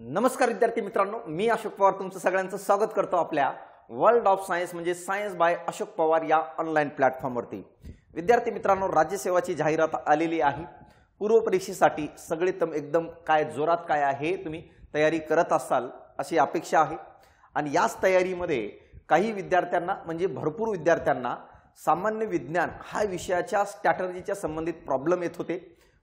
नमस्कार विद्यार्थी मित्रांनो, मी अशोक पवार तुमचं सगळ्यांचं स्वागत करतो आपल्या वर्ल्ड ऑफ सायन्स म्हणजे सायन्स बाय अशोक पवार या ऑनलाईन प्लॅटफॉर्मवरती। विद्यार्थी मित्रांनो, राज्य सेवाची जाहिरात आलेली आहे। पूर्व परीक्षेसाठी सगळे एकदम काय जोरात काय आहे तुम्ही तयारी करत असाल अशी अपेक्षा आहे। आणि याच तयारीमध्ये काही विद्यार्थ्यांना म्हणजे भरपूर विद्यार्थ्यांना सामान्य विज्ञान हा विषयाच्या स्ट्रॅटेजीच्या संबंधित प्रॉब्लेम येत होते।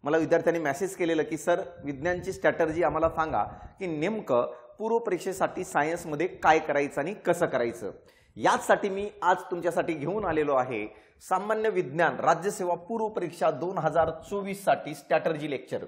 मला विद्यार्थ्यांनी मेसेज केलेलं की सर विज्ञानची स्ट्रॅटेजी आम्हाला सांगा की नेमकं पूर्व परीक्षेसाठी सायन्स मध्ये काय करायचं आणि कसं करायचं। यासाठी मी आज तुमच्यासाठी घेऊन आलेलो आहे सामान्य विज्ञान राज्य सेवा पूर्व परीक्षा 2024 साठी स्ट्रॅटेजी लेक्चर।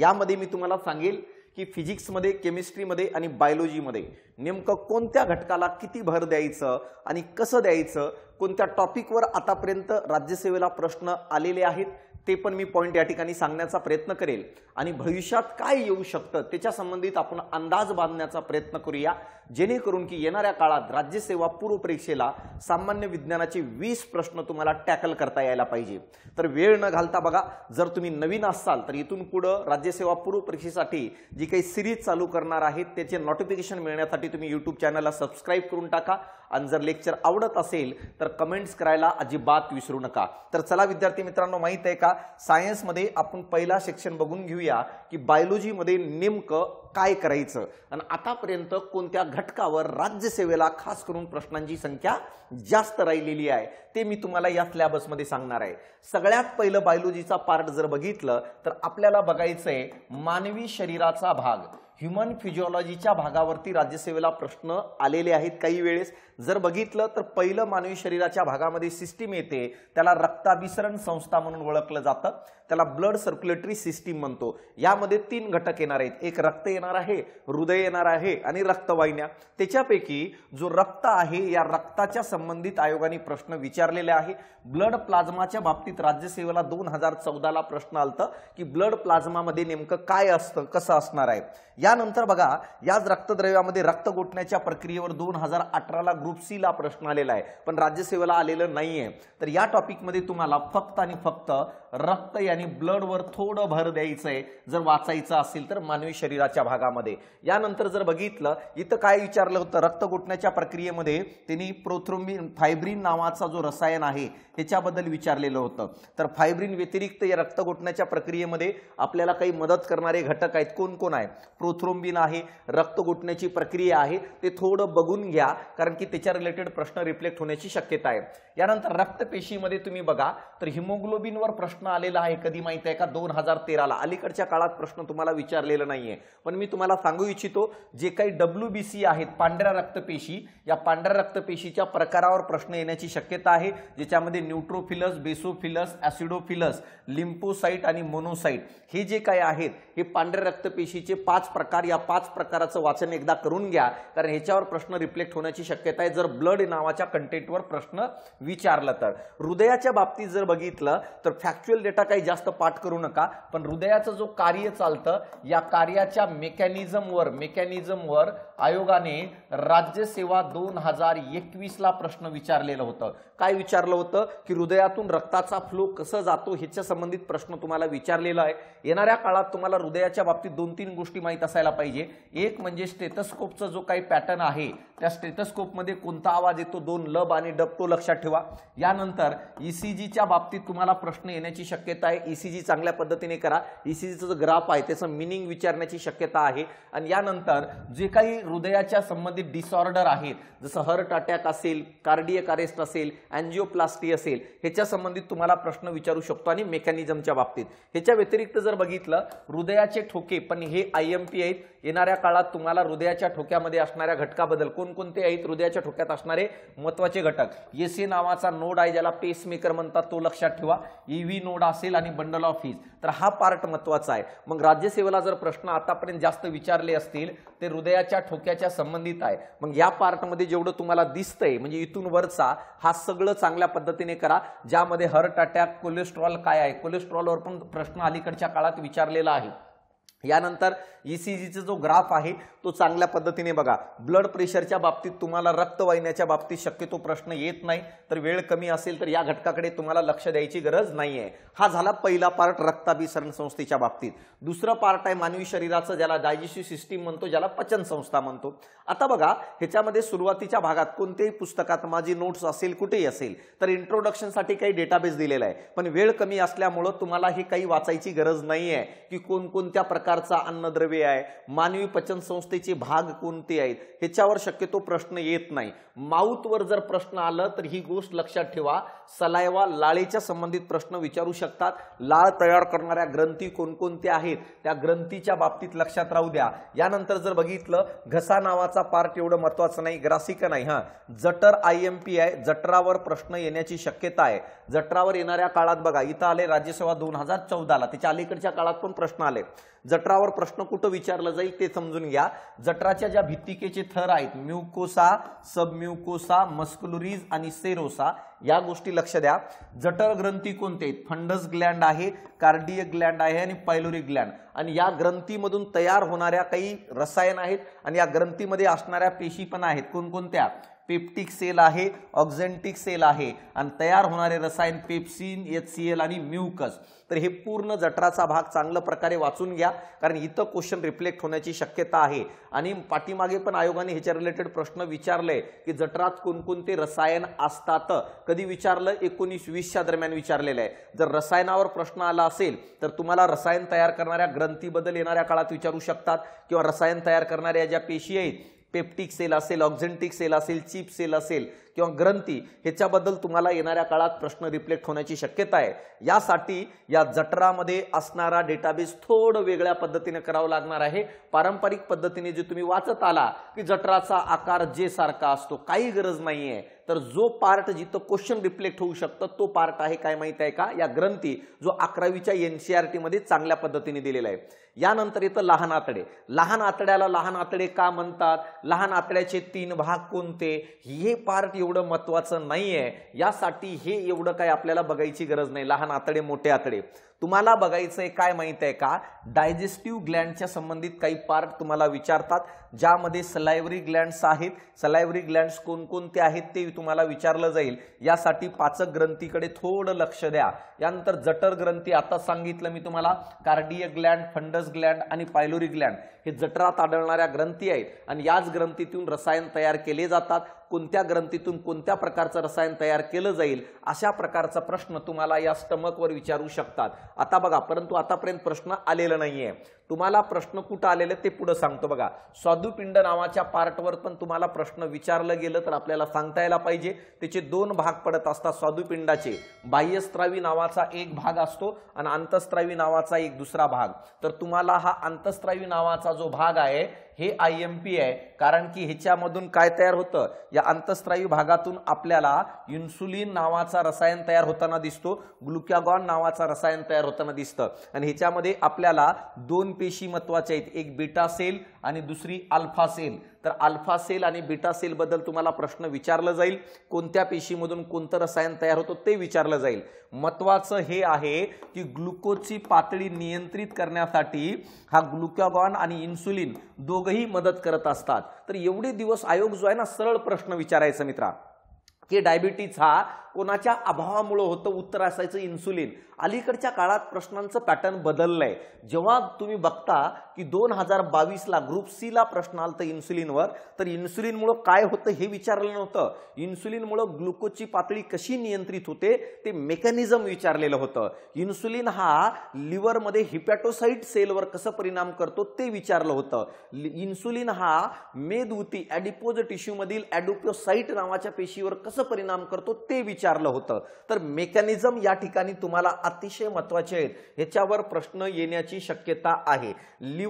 यामध्ये मी तुम्हाला सांगेल की फिजिक्स मध्ये, केमिस्ट्री मध्ये आणि बायोलॉजी मध्ये नेमकं कोणत्या घटकाला किती भर द्यायचं आणि कसं द्यायचं, कोणत्या टॉपिकवर आतापर्यंत राज्य सेवेला प्रश्न आलेले आहेत ते पण मी पॉइंट या ठिकाणी सांगण्याचा प्रयत्न करेल आणि भविष्यात काय येऊ शकतं त्याच्या संबंधित आपण अंदाज बांधण्याचा प्रयत्न करूया, जेणेकरून की येणाऱ्या काळात राज्य सेवा पूर्व परीक्षेला सामान्य विज्ञानाचे 20 प्रश्न तुम्हाला टॅकल करता यायला पाहिजे। तर वेळ न घालता बघा, जर तुम्ही नवीन असाल तर इथून पुढे राज्य सेवा पूर्व परीक्षेसाठी जी काही सीरीज चालू करणार आहेत त्याचे नोटिफिकेशन मिळण्यासाठी तुम्ही YouTube चॅनलला सबस्क्राइब करून टाका आणि जर लेक्चर आवडत असेल तर कमेंट्स करायला अजिबात विसरू नका। तर चला विद्यार्थी मित्रांनो, माहिती आहे का सायन्स मध्ये आपण पहिला सेक्शन बघून घेऊया की बायोलॉजी मध्ये नेमकं काय करायचं आणि आतापर्यंत कोणत्या घटकावर राज्य सेवेला खास करून प्रश्नांची संख्या जास्त राहिलेली आहे ते मी तुम्हाला या सिलेबस मध्ये सांगणार आहे। सगळ्यात पहिलं बायोलॉजीचा पार्ट जर बघितलं तर आपल्याला बघायचंय मानवी शरीराचा भाग, ह्यूमन फिजियोलॉजीच्या भागावरती राज्य सेवेला प्रश्न आलेले आहेत। काही वेळेस जर बघितलं तर पहिलं मानवी शरीराच्या भागामध्ये सिस्टीम येते त्याला रक्ताभिसरण संस्था म्हणून ओळखलं जातं, त्याला ब्लड सर्क्युलेटरी सिस्टीम म्हणतो। यामध्ये 3 घटक येणार आहेत, एक रक्त येणार आहे, हृदय येणार आहे आणि रक्तवाहिन्या। त्याच्यापैकी जो रक्त आहे या रक्ताच्या संबंधित आयोगाने प्रश्न विचारलेले आहे। ब्लड प्लाझ्माच्या बाबतीत राज्य सेवेला 2014 ला प्रश्न आलता की ब्लड प्लाझ्मा मध्ये नेमकं काय असतं, कसं असणार आहे। यानंतर बघा याच रक्तद्रव्यामध्ये रक्त गोठण्याच्या प्रक्रियेवर 2018 ला ग्रुप सी ला प्रश्न आलेला आहे पण राज्य सेवेला आलेलं नाहीये। तर या टॉपिक मध्ये तुम्हाला फक्त आणि फक्त रक्त यानी ब्लड वर थोडं भर द्यायचंय जर वाचायचं असेल तर मानवी शरीराच्या भागामध्ये। यानंतर जर बघितलं इथं काय विचारलं होतं, रक्त गोठण्याच्या प्रक्रियेमध्ये त्यांनी प्रोथ्रोम्बिन फायब्रिन नावाचा जो रसायन आहे त्याच्याबद्दल विचारलेलं होतं। तर फायब्रिन व्यतिरिक्त या रक्त गोठण्याच्या प्रक्रियेमध्ये आपल्याला काही मदत करणारे घटक आहेत, कोण कोण आहे, प्रोथ्रोम्बिन आहे, रक्त गोठण्याची प्रक्रिया आहे, ते थोडं बघून घ्या कारण की त्याच्या रिलेटेड प्रश्न रिफ्लेक्ट होण्याची शक्यता आहे। यानंतर रक्तपेशीमध्ये तुम्ही बघा तर हिमोग्लोबिन वर प्रश्न आलेला आहे, कधी माहिती आहे का 2013 ला। अलीकडच्या काळात प्रश्न तुम्हाला विचारलेला नाहीये पण मी तुम्हाला सांगू इच्छितो जे काही डब्ल्यूबीसी आहेत पांढऱ्या रक्तपेशी, या पांढऱ्या रक्तपेशीच्या प्रकारावर प्रश्न येण्याची शक्यता आहे ज्याच्यामध्ये न्यूट्रोफिलस, बेसोफिलस, ऍसिडोफिलस, लिम्फोसाइट आणि मोनोसाइट हे जे काही आहेत हे पांढऱ्या रक्तपेशीचे 5 प्रकार। या 5 प्रकाराचं वाचन एकदा करून घ्या कारण ह्याच्यावर प्रश्न रिफ्लेक्ट होण्याची शक्यता आहे जर ब्लड नावाच्या कंटेंटवर प्रश्न विचारला तर। हृदयाच्या बाबतीत जर बघितलं तर फॅक्च्युअल डेटा काही जास्त पाठ करू नका पण हृदयाचं जो कार्य चालतं या कार्याच्या मेकॅनिझमवर आयोगाने राज्य सेवा 2021 ला प्रश्न विचारलेला होता। काय विचारलं होतं की हृदयातून रक्ताचा फ्लो कसा जातो ह्याच्या संबंधित प्रश्न तुम्हाला विचारलेला आहे। येणाऱ्या काळात तुम्हाला हृदयाच्या बाबतीत 2-3 गोष्टी माहित असायला पाहिजे। एक म्हणजे स्टेथोस्कोपचा जो काही पॅटर्न आहे त्या स्टेथोस्कोप मध्ये कोणता आवाज येतो, 2 लब आणि डप तो लक्षात ठेवा। यानंतर ईसीजी च्या बाबतीत तुम्हाला प्रश्न येण्याची शक्यता आहे, ईसीजी चांगल्या पद्धतीने करा, ईसीजीचा जो ग्राफ आहे त्याचं मीनिंग विचारण्याची शक्यता आहे। आणि यानंतर जे काही हृदयाच्या संबंधित डिसऑर्डर आहेत जसं हार्ट अटॅक असेल, कार्डियक अरेस्ट असेल, एंजियोप्लास्टी असेल ह्याच्या संबंधित तुम्हाला प्रश्न विचारू शकतो आणि मेकॅनिझमच्या बाबतीत। ह्याच्या व्यतिरिक्त जर बघितलं हृदयाचे ठोके पण हे आयएमपी आहेत, येणाऱ्या काळात तुम्हाला हृदयाच्या ठोक्यामध्ये असणाऱ्या घटकाबद्दल कोणकोणते आहेत, हृदयाच्या ठोक्यात असणारे महत्त्वाचे घटक, एसी नावाचा नोड आहे ज्याला पेसमेकर म्हणतात तो लक्षात ठेवा, ईव्ही नोड असेल आणि बंडल ऑफ हीज, तर हा पार्ट महत्त्वाचा आहे। मग राज्य सेवेला जर प्रश्न आतापर्यंत जास्त विचारले असतील ते हृदयाच्या ठोक्याच्या संबंधित आहे। मग या पार्ट मध्ये जेवढं तुम्हाला दिसतंय म्हणजे इथून वरचा हा सगळं चांगल्या पद्धतीने करा, ज्यामध्ये हार्ट अटॅक, कोलेस्ट्रॉल काय आहे, कोलेस्ट्रॉलवर पण प्रश्न अलीकडच्या काळात विचारलेला आहे। यानंतर ईसीजीचा जो ग्राफ आहे तो चांगल्या पद्धतीने बघा। ब्लड प्रेशरच्या बाबतीत तुम्हाला रक्तवाहिन्याच्या बाबतीत शक्यतो प्रश्न येत नाही, तर वेळ कमी असेल तर या घटकाकडे तुम्हाला लक्ष द्यायची गरज नाहीये। हा झाला पहिला पार्ट रक्ताभिसरण संस्थेच्या बाबतीत। दुसरा पार्ट आहे मानवी शरीराचं, ज्याला डायजेस्टिव्ह सिस्टीम म्हणतो, ज्याला पचन संस्था म्हणतो। आता बघा ह्याच्यामध्ये सुरुवातीच्या भागात कोणत्याही पुस्तकात माझी नोट्स असेल कुठेही असेल तर इंट्रोडक्शन साठी काही डेटाबेस दिलेला आहे, पण वेळ कमी असल्यामुळे तुम्हाला हे काही वाचायची गरज नाहीये की कोणकोणत्या प्रकारचा अन्नद्रव्य आहे, मानवी पचन संस्थेचे भाग कोणते आहेत, ह्याच्यावर शक्यतो प्रश्न येत नाही। माउथ वर जर प्रश्न आला तर ही गोष्ट लक्षात ठेवा, सलायवा लाळेच्या संबंधित प्रश्न विचारू शकतात। लाळ तयार करणाऱ्या ग्रंथी कोणकोणत्या आहेत त्या ग्रंथीच्या बाबतीत लक्षात राहू द्या। यानंतर जर बघितलं घसा नावाचा पार्ट एवढा महत्त्वाचा नाही, ग्रासिका नाही, हां जठर आयएमपी आहे, जठरावर प्रश्न येण्याची शक्यता आहे। जठरावर येणाऱ्या काळात बघा इथं आले राज्यसेवा 2014 ला, त्याच्या अलीकडच्या काळात पण प्रश्न आले। जठरावर प्रश्न कुठे विचारला जाईल ते समजून घ्या। जठराच्या ज्या भित्तिकेचे थर आहेत म्युकोसा, सबम्युकोसा, मस्क्युलरीज आणि सेरोसा, या गोष्टी लक्ष द्या। जठर ग्रंथी कोणते आहेत, फंडस ग्लँड आहे, कार्डियक ग्लँड आहे आणि पायलोरी ग्लँड, आणि या ग्रंथीमधून तयार होणाऱ्या काही रसायन आहेत आणि या ग्रंथीमध्ये असणाऱ्या पेशी पण आहेत कोणकोणत्या, पेप्टिक सेल आहे, ऑक्झेंटिक सेल आहे, आणि तयार होणारे रसायन पेप्सिन, HCl आणि म्युकस। तर हे पूर्ण जठराचा भाग चांगल्या प्रकारे वाचून घ्या, कारण इथं क्वेश्चन रिफ्लेक्ट होण्याची शक्यता आहे। आणि पाठीमागे पण आयोगाने ह्याच्या रिलेटेड प्रश्न विचारले की जठरात कोणकोणते रसायन असतात, कधी विचारलं 19-20 च्या दरम्यान विचारलेलं आहे। जर रसायनावर प्रश्न आला असेल तर तुम्हाला रसायन तयार करणाऱ्या ग्रंथीबद्दल येणाऱ्या काळात विचारू शकतात, किंवा रसायन तयार करणाऱ्या ज्या पेशी आहेत पेप्टिक सेल असेल, ऑक्झेंटिक सेल असेल, चिप सेल असेल किंवा ग्रंथी, ह्याच्याबद्दल तुम्हाला येणाऱ्या काळात प्रश्न रिफ्लेक्ट होण्याची शक्यता आहे। यासाठी या जठरामध्ये असणारा डेटाबेस थोडं वेगळ्या पद्धतीने करावा लागणार आहे। पारंपरिक पद्धतीने जे तुम्ही वाचत आला की जठराचा आकार जे सारखा असतो, काही गरज नाही आहे। तर जो पार्ट जिथं क्वेश्चन रिफ्लेक्ट होऊ शकतो तो पार्ट आहे काय माहिती आहे का, या ग्रंथी, जो 11वीच्या NCERT मध्ये चांगल्या पद्धतीने दिलेला आहे। यानंतर येतं लहान आतडे। लहान आतड्याला लहान आतडे का म्हणतात, लहान आतड्याचे 3 भाग कोणते, हे पार्ट एवढं महत्त्वाचं नाहीये, यासाठी हे एवढं काय आपल्याला बघायची गरज नाही। लहान आतडे मोठे आतडे तुम्हाला बघायचंय काय माहिती आहे का, डायजेस्टिव्ह ग्लँडच्या संबंधित काही पार्ट तुम्हाला विचारतात, ज्यामध्ये सलायव्हरी ग्लँड्स आहेत, सलायव्हरी ग्लँड्स कोणकोणते आहेत ते तुम्हाला विचारलं जाईल। यासाठी पाचक ग्रंथीकडे थोडं लक्ष द्या। यानंतर जठर ग्रंथी आता सांगितलं मी तुम्हाला, कार्डियक ग्लँड, फंडस ग्लँड आणि पायलोरी ग्लँड हे जठरात आढळणाऱ्या ग्रंथी आहेत, आणि याच ग्रंथीतून रसायन तयार केले जातात। कोणत्या ग्रंथीतून कोणत्या प्रकारचं रसायन तयार केलं जाईल अशा प्रकारचा प्रश्न तुम्हाला या स्टमकवर विचारू शकतात। आता बघा, परंतु आतापर्यंत प्रश्न आलेला नाहीये। तुम्हाला प्रश्न कुठं आलेले ते पुढे सांगतो बघा। स्वादुपिंड नावाच्या पार्टवर पण तुम्हाला प्रश्न विचारलं गेलं तर आपल्याला सांगता यायला पाहिजे। त्याचे 2 भाग पडत असतात स्वादुपिंडाचे, बाह्यस्त्रावी नावाचा एक भाग असतो आणि अंतस्त्रावी नावाचा एक दुसरा भाग। तर तुम्हाला हा अंतस्त्रावी नावाचा जो भाग आहे हे आयएमपी आहे, कारण की ह्याच्यामधून काय तयार होतं, या अंतस्त्रावी भागातून आपल्याला इन्सुलिन नावाचा रसायन तयार होताना दिसतो, ग्लुकॅगॉन नावाचा रसायन तयार होताना दिसतं। आणि ह्याच्यामध्ये आपल्याला 2 पेशी महत्त्वाच्या आहेत, एक बीटा सेल आणि दुसरी अल्फा सेल। तर अल्फा सेल आणि बीटा सेल बद्दल तुम्हाला प्रश्न विचारला जाईल, कोणत्या पेशीमधून कोणतं रसायन तयार होतं ते विचारलं जाईल। महत्त्वाचं हे आहे की ग्लुकोजची पातळी नियंत्रित करण्यासाठी हा ग्लुकॅगॉन आणि इन्सुलिन दोघेही मदत करत असतात। तर एवढे दिवस आयोग जो आहे ना सरळ प्रश्न विचारायचा मित्रा की डायबिटीज हा कोणाच्या अभावामुळे होतं, उत्तर असायचं इन्सुलिन। अलीकडच्या काळात प्रश्नांचं पॅटर्न बदललंय। जेव्हा तुम्ही बघता की 2022 ला ग्रुप सी ला प्रश्न आलतं इन्सुलिनवर, तर इन्सुलिनमुळे काय होतं हे विचारलं नव्हतं, इन्सुलिनमुळे ग्लुकोजची पातळी कशी नियंत्रित होते ते मेकॅनिझम विचारलेलं होतं। इन्सुलिन हा लिव्हरमध्ये हिपॅटोसाइट सेलवर कसं परिणाम करतो ते विचारलं होतं। इन्सुलिन हा मेदउती ॲडिपोज टिश्यूमधील ॲडिपोसाइट नावाच्या पेशीवर कसं परिणाम करतो ते विचारलं होतं। तर मेकॅनिझम या ठिकाणी तुम्हाला अतिशय महत्त्वाचे आहेत, ह्याच्यावर प्रश्न येण्याची शक्यता आहे।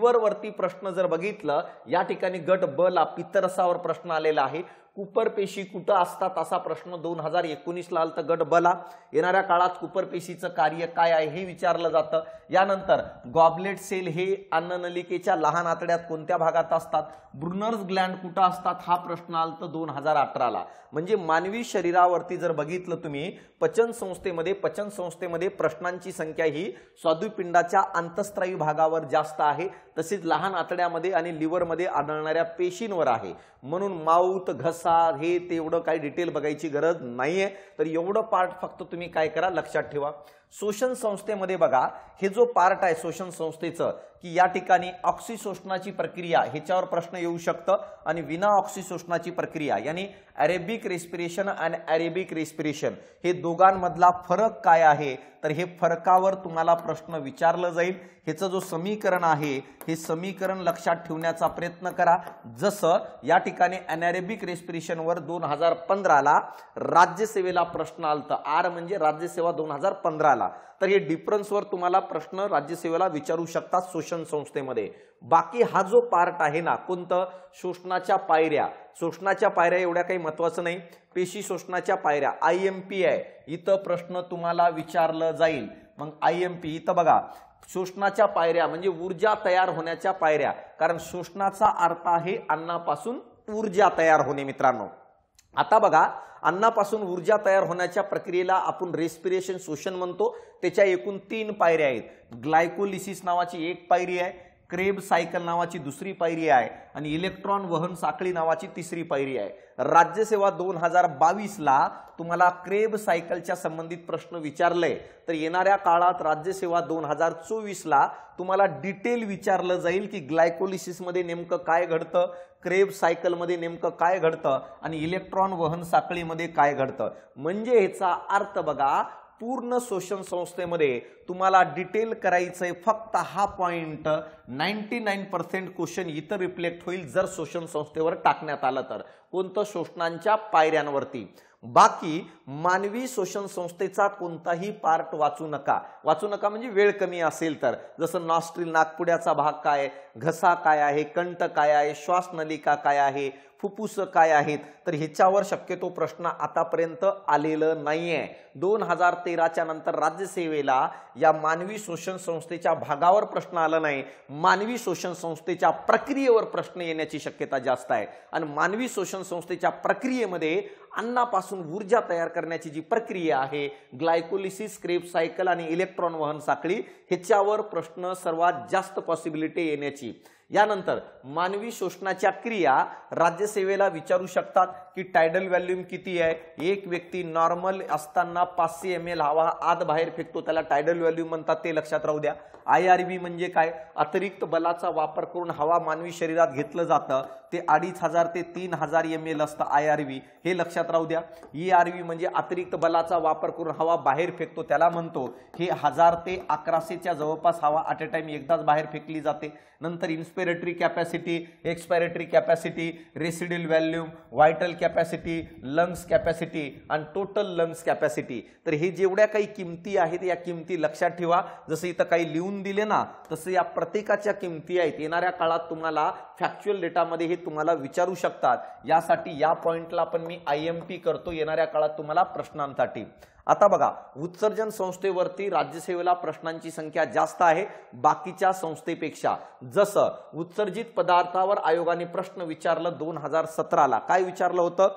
लिव्हरवरती प्रश्न जर बघितलं या ठिकाणी गट ब ला पित्तरसावर प्रश्न आलेला आहे। कुपर पेशी कुठं असतात असा प्रश्न 2019ला आलता गट बला। येणाऱ्या काळात कुपर पेशीचं कार्य काय आहे हे विचारलं जातं। यानंतर गॉबलेट सेल हे अन्ननलिकेच्या लहान आतड्यात कोणत्या भागात असतात, ब्रुनर्स ग्लँड कुठं असतात हा प्रश्न आलता 2018ला। म्हणजे मानवी शरीरावरती जर बघितलं तुम्ही पचन संस्थेमध्ये प्रश्नांची संख्या ही स्वादुपिंडाच्या अंतःस्त्रावी भागावर जास्त आहे, तसेच लहान आतड्यामध्ये आणि लिव्हर मध्ये आढळणाऱ्या पेशींवर आहे। म्हणून माउथ घसा हे तेवढं काही डिटेल बघायची गरज नाहीये, तर एवढं पार्ट फक्त तुम्ही काय करा लक्षात ठेवा। शोषण संस्थेमध्ये बघा हे जो पार्ट आहे शोषण संस्थेचं की या ठिकाणी ऑक्सिशोषणाची प्रक्रिया ह्याच्यावर प्रश्न येऊ शकतो आणि विना ऑक्सिशोषणाची प्रक्रिया यानी ॲरोबिक रेस्पिरेशन आणि ॲरोबिक रेस्पिरेशन हे दोघांमधला फरक काय आहे तर हे फरकावर तुम्हाला प्रश्न विचारला जाईल। हेचं जो समीकरण आहे हे समीकरण लक्षात ठेवण्याचा प्रयत्न करा। जसं या ठिकाणी ॲनारोबिक रेस्पिरेशनवर 2015 ला राज्यसेवेला प्रश्न आलता, आर म्हणजे राज्यसेवा 2015 ला, तर हे डिफरन्सवर तुम्हाला प्रश्न राज्यसेवेला विचारू शकता शोषण संस्थेमध्ये। बाकी हा जो पार्ट आहे ना कोणतं शोषणाच्या पायऱ्या एवढ्या काही महत्त्वाचं नाही। पेशी शोषणाच्या पायऱ्या IMPI इथं प्रश्न तुम्हाला विचारलं जाईल। मग IMPI इथं बघा शोषणाच्या पायऱ्या म्हणजे ऊर्जा तयार होण्याच्या पायऱ्या, कारण शोषणाचा अर्थ आहे अन्नापासून ऊर्जा तयार होणे। मित्रांनो आता बघा अन्नापासून ऊर्जा तयार होण्याच्या प्रक्रियेला आपण रेस्पिरेशन शोषण म्हणतो। त्याच्या एकूण 3 पायऱ्या आहेत, ग्लायकोलिसिस नावाची एक पायरी आहे, क्रेब्स सायकल नावाची दुसरी पायरी आहे आणि इलेक्ट्रॉन वहन साखळी नावाची तिसरी पायरी आहे। राज्यसेवा 2022 ला तुम्हाला क्रेब्स सायकलच्या संबंधित प्रश्न विचारले, तर येणाऱ्या काळात राज्यसेवा 2024 ला तुम्हाला डिटेल विचारलं जाईल की ग्लायकोलिसिस मध्ये नेमकं काय घडतं, क्रेब्स सायकल मध्ये नेमकं काय घडतं आणि इलेक्ट्रॉन वहन साखळी मध्ये काय घडतं। म्हणजे ह्याचा अर्थ बघा पूर्ण शोषण संस्थेमध्ये तुम्हाला डिटेल करायचंय फक्त हा पॉइंट 99% क्वेश्चन इतर रिफ्लेक्ट होईल जर शोषण संस्थेवर टाकण्यात आलं तर कोणतं शोषणांच्या पायऱ्यांवरती। बाकी मानवी शोषण संस्थेचा कोणताही पार्ट वाचू नका म्हणजे वेळ कमी असेल तर, जसं नॉस्ट्रिल नाकपुड्याचा भाग काय, घसा काय आहे, कंठ काय आहे, श्वासनलिका काय आहे, फुफ्फुस काय आहेत, तर ह्याच्यावर शक्यतो प्रश्न आतापर्यंत आलेला नाहीये। 2013 च्या नंतर राज्यसेवेला या मानवी शोषण संस्थेच्या भागावर प्रश्न आला नाही, मानवी शोषण संस्थेच्या प्रक्रियेवर प्रश्न येण्याची शक्यता जास्त आहे। आणि मानवी शोषण संस्थेच्या प्रक्रियेमध्ये अन्नापासून ऊर्जा तयार करण्याची जी प्रक्रिया आहे ग्लायकोलिसिस, क्रेब्स सायकल आणि इलेक्ट्रॉन वहन साखळी ह्याच्यावर प्रश्न सर्वात जास्त पॉसिबिलिटी येण्याची। यानंतर मानवी शोषणाच्या क्रिया राज्यसेवेला विचारू शकतात की टायडल व्हॉल्यूम किती आहे, एक व्यक्ती नॉर्मल असताना 500 ml हवा आत बाहेर फेकतो त्याला टायडल व्हॉल्यूम म्हणतात, ते लक्षात राहू द्या। IRV म्हणजे काय, अतिरिक्त बलाचा वापर करून हवा मानवी शरीरात घेतलं जातं, ते 2500 ते 3000 ml असतं IRV, हे लक्षात राहू द्या। ERV म्हणजे अतिरिक्त बलाचा वापर करून हवा बाहेर फेकतो त्याला म्हणतो, हे 1000 ते 1100 च्या जवळपास हवा ॲट अ टाइम एकदाच बाहेर फेकली जाते। नंतर inspiratory capacity, expiratory capacity, residual volume, vital capacity, lungs capacity आणि टोटल लंग्स कॅपॅसिटी, तर हे जेवढ्या काही किमती आहेत या किमती लक्षात ठेवा। जसं इथं काही लिहून दिले ना तसे या प्रत्येकाच्या किमती आहेत, येणाऱ्या काळात तुम्हाला फॅक्च्युअल डेटामध्ये हे तुम्हाला विचारू शकतात, यासाठी या पॉइंटला पण मी IMP करतो येणाऱ्या काळात तुम्हाला प्रश्नांसाठी। आता बघा उत्सर्जन संस्थेवरती राज्यसेवेला प्रश्नांची संख्या जास्त आहे बाकीच्या संस्थेपेक्षा। जसं उत्सर्जित पदार्थावर आयोगाने प्रश्न विचारलं 2017 ला, काय विचारलं होतं,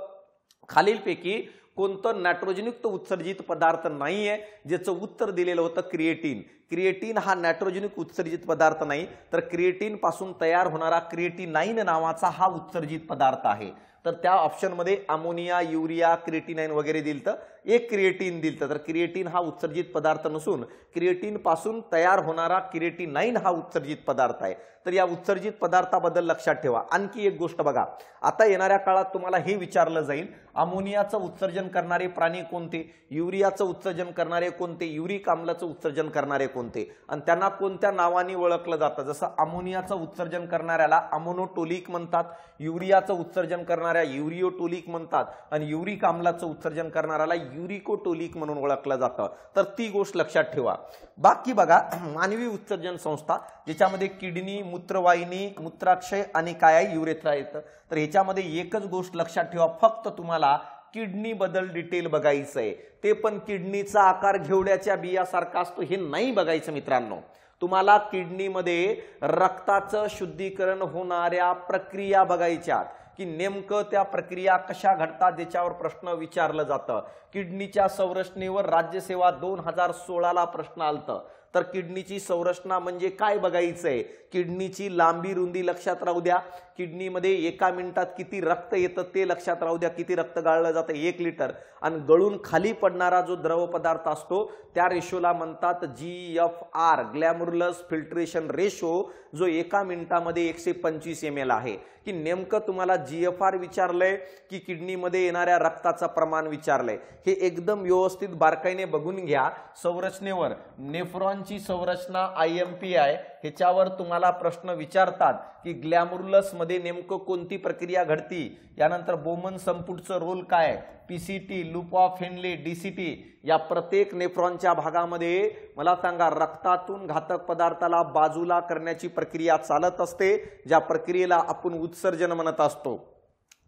खालीलपैकी कोणतं नायट्रोजनयुक्त उत्सर्जित पदार्थ नाहीये, ज्याचं उत्तर दिलेलं होतं क्रिएटिन। क्रिएटिन हा नायट्रोजनयुक्त उत्सर्जित पदार्थ नाही, तर क्रिएटिन पासून तयार होणारा क्रिएटिनाइन नावाचा हा उत्सर्जित पदार्थ आहे। तर त्या ऑप्शनमध्ये अमोनिया, युरिया, क्रिएटिनाइन वगैरे दिलतं, एक क्रिएटिन दिलतं, तर क्रिएटिन हा उत्सर्जित पदार्थ नसून क्रिएटिन पासून तयार होणारा क्रिएटिनाइन हा उत्सर्जित पदार्थ आहे। तर या उत्सर्जित पदार्थाबद्दल लक्षात ठेवा। आणखी एक गोष्ट बघा, आता येणाऱ्या काळात तुम्हाला हे विचारलं जाईल अमोनियाचं उत्सर्जन करणारे प्राणी कोणते, युरियाचं उत्सर्जन करणारे कोणते, युरिक आम्लाचं उत्सर्जन करणारे कोणते। कोणते आणि त्यांना कोणत्या नावाने ओळखलं जातं, जसं अमोनियाचं उत्सर्जन करणाऱ्याला अमोनोटोलिक म्हणतात, युरियाचं उत्सर्जन करणाऱ्या युरियोटोलिक म्हणतात आणि युरिक आम्लाचं उत्सर्जन करणाऱ्याला युरिकोटोलिक म्हणून ओळखलं जातं। तर ती गोष्ट लक्षात ठेवा। बाकी बघा, मानवी उत्सर्जन संस्था ज्याच्यामध्ये किडनी, मूत्रवाहिनी, मूत्राशय आणि काय युरेथ्रा येतं, तर ह्याच्यामध्ये एकच गोष्ट लक्षात ठेवा, फक्त तुम्हाला किडनी बदल डिटेल बघायचं आहे। ते पण किडनीचा आकार घेवड्याच्या बिया सारखा असतो हे नाही बघायचं मित्रांनो। तुम्हाला किडनी मध्ये रक्ताचं शुद्धीकरण होणाऱ्या प्रक्रिया बघायच्यात की नेमकं त्या प्रक्रिया कशा घडतात याच्यावर प्रश्न विचारलं जातं। किडनीच्या संरचनेवर राज्य सेवा 2016 ला प्रश्न आलता। तर किडनीची संरचना म्हणजे काय बघायचं आहे, किडनीची लांबी रुंदी लक्षात राहू द्या, किडनी मध्ये एका मिनिटात किती रक्त येतं ते लक्षात राहू द्या, किती रक्त गाळलं जातं 1 लिटर, आणि गळून खाली पडणारा जो द्रव पदार्थ असतो त्या रेशोला म्हणतात GFR ग्लॅम्युलस फिल्ट्रेशन रेशो, जो एका मिनिटामध्ये 125 ml आहे। की नेमकं तुम्हाला GFR विचारलंय की किडनी मध्ये येणाऱ्या रक्ताचं प्रमाण विचारलंय, हे एकदम व्यवस्थित बारकाईने बघून घ्या। संरचनेवर नेफ्रॉन ची संरचना IMPI ह्याच्यावर तुम्हाला प्रश्न विचारतात की ग्लॅम्युलस मध्ये नेमको कोणती प्रक्रिया घडती, यानंतर बोमन संपुटचं रोल काय, PCT, loop of Henle, DCT, या प्रत्येक नेफ्रॉनच्या भागामध्ये मला सांगा रक्तातून घातक पदार्थाला बाजूला करण्याची प्रक्रिया चालत असते, ज्या प्रक्रियेला आपण उत्सर्जन म्हणत असतो।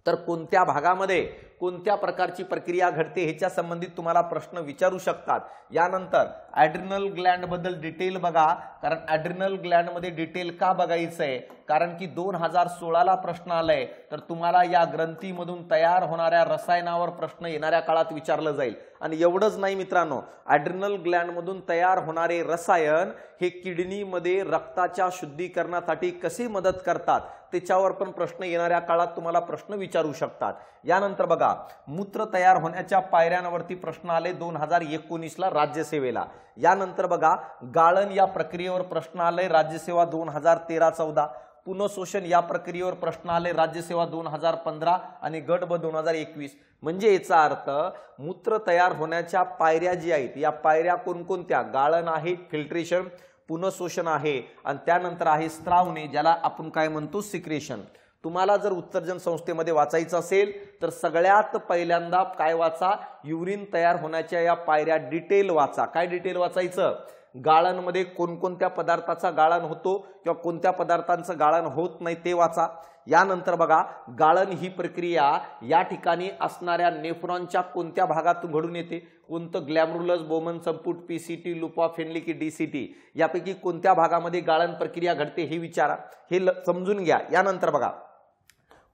तर कोणत्या भागामध्ये कोणत्या प्रकारची प्रक्रिया घडते ह्याच्या संबंधित तुम्हाला प्रश्न विचारू शकतात। यानंतर ॲड्रिनल ग्लँड बद्दल डिटेल बघा, कारण ॲड्रिनल ग्लँड मध्ये डिटेल का बघायचं आहे, कारण की 2016 ला प्रश्न आलाय। तर तुम्हाला या ग्रंथीमधून तयार होणाऱ्या रसायनावर प्रश्न येणाऱ्या काळात विचारलं जाईल। आणि एवढंच नाही मित्रांनो, ॲड्रिनल ग्लँड मधून तयार होणारे रसायन हे किडनी मध्ये रक्ताच्या शुद्धीकरणासाठी कसे मदत करतात त्याच्यावर पण प्रश्न येणाऱ्या काळात तुम्हाला प्रश्न विचारू शकतात। यानंतर बघा, मूत्र तयार होण्याच्या पायऱ्यांवरती प्रश्न आले 2019 ला राज्यसेवेला। यानंतर बघा, गाळण या प्रक्रियेवर प्रश्न आले राज्यसेवा 2013-14, पुनःशोषण या प्रक्रियेवर प्रश्न आले राज्यसेवा 2015 आणि गटब 2021। म्हणजे याचा अर्थ मूत्र तयार होण्याच्या पायऱ्या जी आहेत या पायऱ्या कोणकोणत्या, गाळण आहे, फिल्ट्रेशन, पुनःशोषण आहे आणि त्यानंतर आहे स्त्रावणे, ज्याला आपण काय म्हणतो सिक्रेशन। तुम्हाला जर उत्सर्जन संस्थेमध्ये वाचायचं असेल तर सगळ्यात पहिल्यांदा काय वाचा, युरिन तयार होण्याच्या या पायऱ्या डिटेल वाचा। काय डिटेल वाचायचं, गाळणमध्ये कोणकोणत्या पदार्थाचा गाळण होतो किंवा कोणत्या पदार्थांचं गाळण होत नाही ते वाचा। यानंतर बघा, गाळण ही प्रक्रिया या ठिकाणी असणाऱ्या नेफ्रॉनच्या कोणत्या भागातून घडून येते, कोणतं ग्लॅम्युलस, बोमन संपुट, PCT, लूप ऑफ हेनली की DCT यापैकी कोणत्या भागामध्ये गाळण प्रक्रिया घडते हे विचारा, हे समजून घ्या। यानंतर बघा,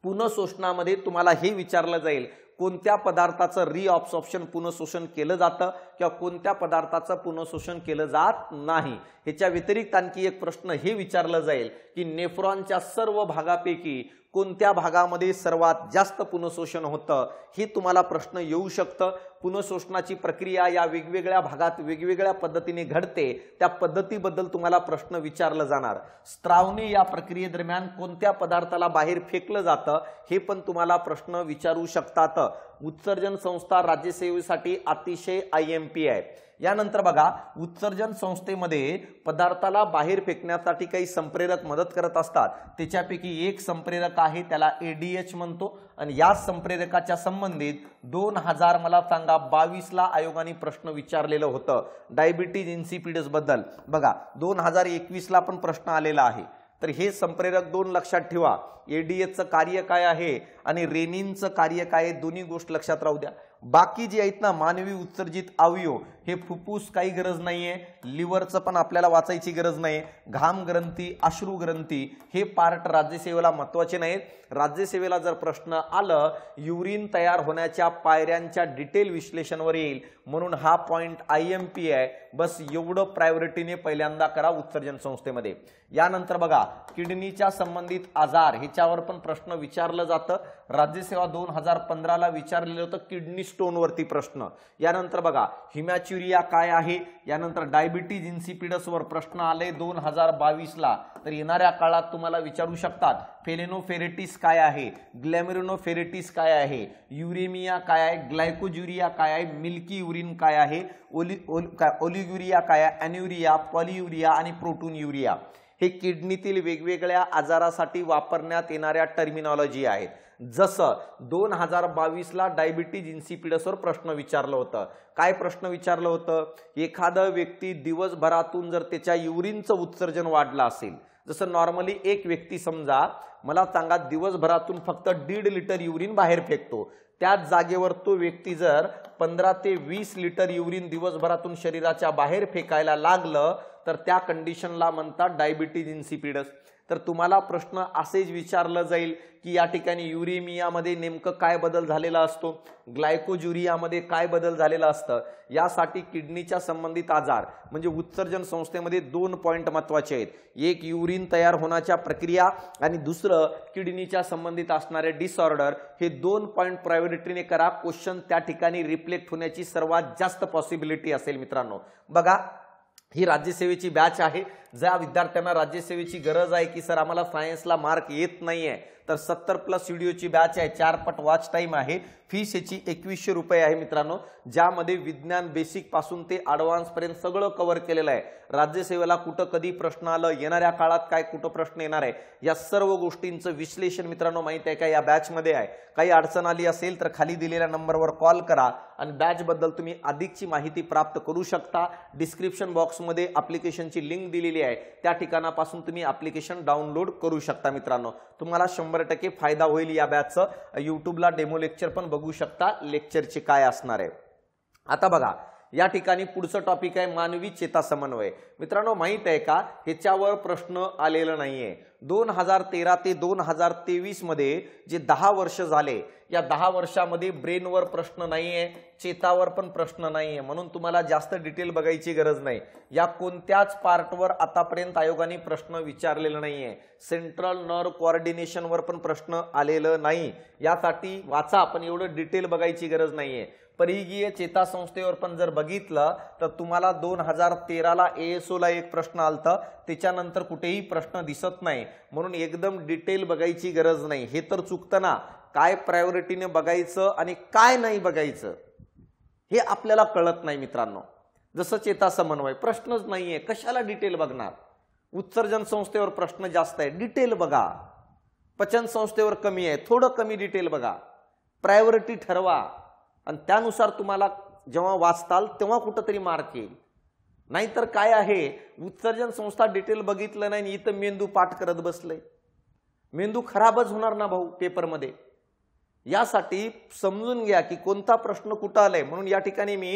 पुनःशोषणामध्ये तुम्हाला हे विचारलं जाईल कोणत्या पदार्थाचं रिऑब्सॉर्प्शन पुनःशोषण केलं जातं किंवा कोणत्या पदार्थाचं पुनःशोषण केलं जात नाही। ह्याच्या व्यतिरिक्त आणखी एक प्रश्न हे विचारलं जाईल की नेफ्रॉनच्या सर्व भागापैकी कोणत्या भागामध्ये सर्वात जास्त पुनःशोषण होतं हे तुम्हाला प्रश्न येऊ शकतं। पुनःशोषणाची प्रक्रिया या वेगवेगळ्या भागात वेगवेगळ्या पद्धतीने घडते, त्या पद्धतीबद्दल तुम्हाला प्रश्न विचारला जाणार। स्त्रावणे या प्रक्रियेदरम्यान कोणत्या पदार्थाला बाहेर फेकलं जातं हे पण तुम्हाला प्रश्न विचारू शकतात। उत्सर्जन संस्था राज्यसेवेसाठी अतिशय IMPI आहे। यानंतर बघा, उत्सर्जन संस्थेमध्ये पदार्थाला बाहेर फेकण्यासाठी काही संप्रेरक मदत करत असतात, त्याच्यापैकी एक संप्रेरक आहे त्याला ADH म्हणतो आणि या संप्रेरकाच्या संबंधित 2022 ला आयोगाने प्रश्न विचारलेलं होतं डायबिटीज इन्सिपिडस बद्दल। बघा 2021 ला पण प्रश्न आलेला आहे। तर हे संप्रेरक दोन लक्षात ठेवा, ADHचं कार्य काय आहे आणि रेनिनचं कार्य काय आहे, दोन्ही गोष्ट लक्षात राहू द्या। बाकी जे आहेत ना मानवी उत्सर्जित अवयव हे फुफ्फुस काही गरज नाहीये, लिव्हरचं पण आपल्याला वाचायची गरज नाही, घाम ग्रंथी, अश्रू ग्रंथी हे पार्ट राज्यसेवेला महत्त्वाचे नाहीत। राज्यसेवेला जर प्रश्न आलं युरिन तयार होण्याच्या पायऱ्यांच्या डिटेल विश्लेषणवर येईल, म्हणून हा पॉइंट IMPI बस एवढं प्रायोरिटीने पहिल्यांदा करा उत्सर्जन संस्थेमध्ये। यानंतर बघा, किडनीच्या संबंधित आजार ह्याच्यावर पण प्रश्न विचारलं जातं, राज्यसेवा 2015 ला विचारलेलं होतं किडनी स्टोनवरती प्रश्न। यानंतर बघा, हिमॅच ऍस्च्युरिया काय आहे, यानंतर डायबिटीज इन्सिपिडसवर प्रश्न आले 2022ला, तर येणाऱ्या काळात तुम्हाला विचारू शकतात. फेलेनोफेरेटिस काय आहे, ग्लॅमेरुलोनेफेरेटिस काय आहे, युरेमिया काय आहे, ग्लायकोज्युरिया काय आहे, मिल्की युरिन काय आहे, ओलिग्युरिया काय आहे, ॲन्युरिया, पॉलियुरिया आणि प्रोटून युरिया हे किडनीतील वेगवेगळ्या आजारासाठी वापरण्यात येणाऱ्या टर्मिनॉलॉजी आहेत. जसं 2022ला डायबिटीज इन्सिपिडसवर प्रश्न विचारलं होतं. काय प्रश्न विचारलं होतं, एखादा व्यक्ती दिवसभरातून जर त्याच्या युरिनचं उत्सर्जन वाढलं असेल, जसं नॉर्मली एक व्यक्ती समजा मला सांगा दिवसभरातून फक्त 1.5 लिटर युरिन बाहेर फेकतो, त्याच जागेवर तो व्यक्ती जर 15 ते 20 लिटर युरिन दिवसभरातून शरीराच्या बाहेर फेकायला लागलं तर त्या कंडिशनला म्हणतात डायबिटीज इन्सिपिडस. तर तुम्हाला प्रश्न असेच विचारला जाईल की या ठिकाणी युरेमियामध्ये नेमकं काय बदल झालेला असतो, ग्लायकोज्युरियामध्ये काय बदल झालेला असतं. यासाठी किडनीच्या संबंधित आजार म्हणजे उत्सर्जन संस्थेमध्ये 2 पॉईंट महत्त्वाचे आहेत, एक युरिन तयार होण्याच्या प्रक्रिया आणि दुसरं किडनीच्या संबंधित असणारे डिसऑर्डर. हे 2 पॉईंट प्रायोरिटीने करा, क्वेश्चन त्या ठिकाणी रिफ्लेक्ट होण्याची सर्वात जास्त पॉसिबिलिटी असेल. मित्रांनो बघा, ही राज्यसेवेची बॅच आहे. ज्या विद्यार्थ्यांना राज्यसेवेची गरज आहे की सर आम्हाला सायन्सला मार्क येत नाही आहे, तर 70+ व्हिडिओची बॅच आहे, 4 पट वॉच टाईम आहे, फीस याची 2100 रुपये आहे मित्रांनो, ज्यामध्ये विज्ञान बेसिकपासून ते ॲडव्हान्सपर्यंत सगळं कव्हर केलेलं आहे. राज्यसेवेला कुठं कधी प्रश्न आलं, येणाऱ्या काळात काय कुठं प्रश्न येणार आहे, या सर्व गोष्टींचं विश्लेषण मित्रांनो माहिती आहे का या बॅचमध्ये आहे. काही अडचण आली असेल तर खाली दिलेल्या नंबरवर कॉल करा आणि बॅचबद्दल तुम्ही अधिकची माहिती प्राप्त करू शकता. डिस्क्रिप्शन बॉक्समध्ये ॲप्लिकेशनची लिंक दिलेली आहे, त्या ठिकाणापासून तुम्ही ॲप्लिकेशन डाउनलोड करू शकता. मित्रांनो तुम्हाला 100% फायदा होईल या बॅचचं. यूट्यूबला डेमो लेक्चर पण बघू शकता, लेक्चरचे काय असणार आहे. आता बघा या ठिकाणी पुढचं टॉपिक आहे मानवी चेता समन्वय. मित्रांनो माहित आहे का ह्याच्यावर प्रश्न आलेला नाहीये. 2013 ते 2023 मध्ये जे 10 वर्ष झाले, या 10 वर्षामध्ये ब्रेनवर प्रश्न नाहीये, चेतावर पण प्रश्न नाहीये, म्हणून तुम्हाला जास्त डिटेल बघायची गरज नाही. या कोणत्याच पार्टवर आतापर्यंत आयोगाने प्रश्न विचारलेला नाहीये. सेंट्रल नर्व कोऑर्डिनेशनवर पण प्रश्न आलेला नाही. यासाठी वाचा, पण एवढं डिटेल बघायची गरज नाहीये. परिघीय चेता संस्थेवर पण जर बघितलं तर तुम्हाला 2013ला ASOला एक प्रश्न आलता, त्याच्यानंतर कुठेही प्रश्न दिसत नाही, म्हणून एकदम डिटेल बघायची गरज नाही. हे तर चुकतं ना, काय प्रायोरिटीने बघायचं आणि काय नाही बघायचं हे आपल्याला कळत नाही मित्रांनो. जसं चेता समन्वय प्रश्नच नाहीये, कशाला डिटेल बघणार. उत्सर्जन संस्थेवर प्रश्न जास्त आहे, डिटेल बघा. पचन संस्थेवर कमी आहे, थोडं कमी डिटेल बघा. प्रायोरिटी ठरवा आणि त्यानुसार तुम्हाला जेव्हा वाचताल तेव्हा कुठंतरी मार्क येईल. नाहीतर काय आहे, उत्सर्जन संस्था डिटेल बघितलं नाही, इथं मेंदू पाठ करत बसले, मेंदू खराबच होणार ना भाऊ पेपरमध्ये. यासाठी समजून घ्या की कोणता प्रश्न कुठं आलाय. म्हणून या ठिकाणी मी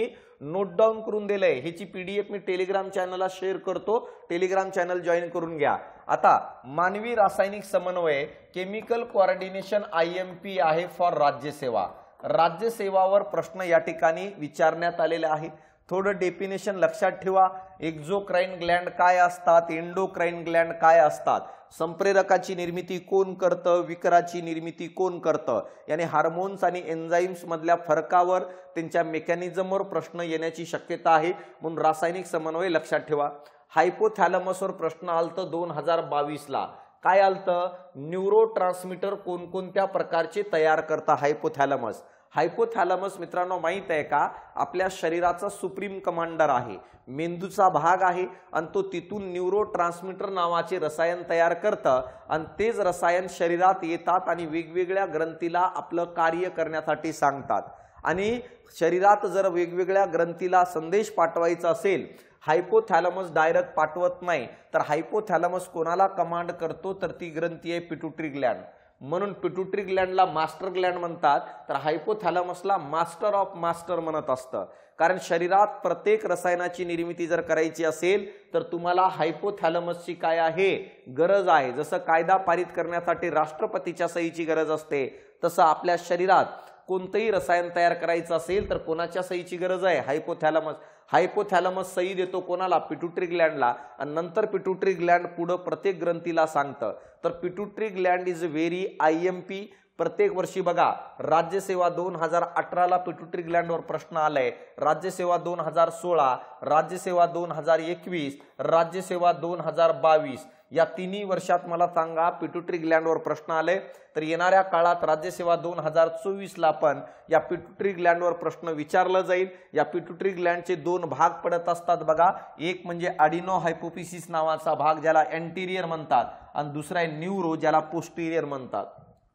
नोट डाऊन करून दिलंय. ह्याची PDF मी टेलिग्राम चॅनलला शेअर करतो, टेलिग्राम चॅनल जॉईन करून घ्या. आता मानवी रासायनिक समन्वय केमिकल कोऑर्डिनेशन IMP आहे फॉर राज्यसेवा. राज्यसेवावर प्रश्न या ठिकाणी विचारण्यात आलेला आहे. थोडं डेफिनेशन लक्षात ठेवा. एक्झोक्राइन ग्लँड काय असतात, एंडोक्राइन ग्लँड काय असतात, संप्रेरकाची निर्मिती कोण करतं, विकराची निर्मिती कोण करतं, याने हार्मोन्स आणि एन्झाईम्समधल्या फरकावर त्यांच्या मेकॅनिझमवर प्रश्न येण्याची शक्यता आहे. म्हणून रासायनिक समन्वय लक्षात ठेवा. हायपोथॅलॅमसवर प्रश्न आलतं 2022ला. काय आलतं, न्यूरो ट्रान्समीटर कोणकोणत्या प्रकारचे तयार करता हायपोथॅलॅमस. हायपोथॅलॅमस मित्रांनो माहित आहे का आपल्या शरीराचा सुप्रीम कमांडर आहे, मेंदूचा भाग आहे आणि तो तिथून न्यूरो ट्रान्समीटर नावाचे रसायन तयार करतं आणि तेच रसायन शरीरात येतात आणि वेगवेगळ्या ग्रंथीला आपलं कार्य करण्यासाठी सांगतात. आणि शरीरात जर वेगवेगळ्या ग्रंथीला संदेश पाठवायचा असेल, हायपोथॅलॅमस डायरेक्ट पाठवत नाही, तर हायपोथॅलॅमस कोणाला कमांड करतो, तर ती ग्रंथी आहे पिट्युटरी ग्लँड. म्हणून पिट्युटरी ग्लँडला मास्टर ग्लँड म्हणतात, तर हायपोथॅलॅमसला मास्टर ऑफ मास्टर म्हणत असतं. कारण शरीरात प्रत्येक रसायनाची निर्मिती जर करायची असेल तर तुम्हाला हायपोथॅलॅमसची काय आहे गरज आहे. जसं कायदा पारित करण्यासाठी राष्ट्रपतीच्या सहीची गरज असते, तसं आपल्या शरीरात कोणतेही रसायन तयार करायचं असेल तर कोणाच्या सहीची गरज आहे, हायपोथॅलॅमस. हायपोथॅलॅमस सही देतो कोणाला, पिट्युटरी ग्लँडला, आणि नंतर पिट्युटरी ग्लँड पुढे प्रत्येक ग्रंथीला सांगतं. तर pituitary gland is very IMP. प्रत्येक वर्षी बघा राज्यसेवा 2018 पिट्युटरी ग्लँडवर प्रश्न आलाय, राज्यसेवा 2016, राज्यसेवा 2021, राज्यसेवा 2022 या तिन्ही वर्षात मला सांगा पिट्युटरी ग्लँडवर प्रश्न आले, तर येणाऱ्या काळात राज्यसेवा 2024 ला पण या पिट्युटरी ग्लँडवर प्रश्न विचारला जाईल। या पिट्युटरी ग्लँडचे दोन भाग पडत असतात बघा, एक म्हणजे अडिनो हायपोफिसिस नावाचा भाग ज्याला एंटीरियर म्हणतात आणि दुसरा आहे न्यूरो ज्याला पोस्टीरियर म्हणतात।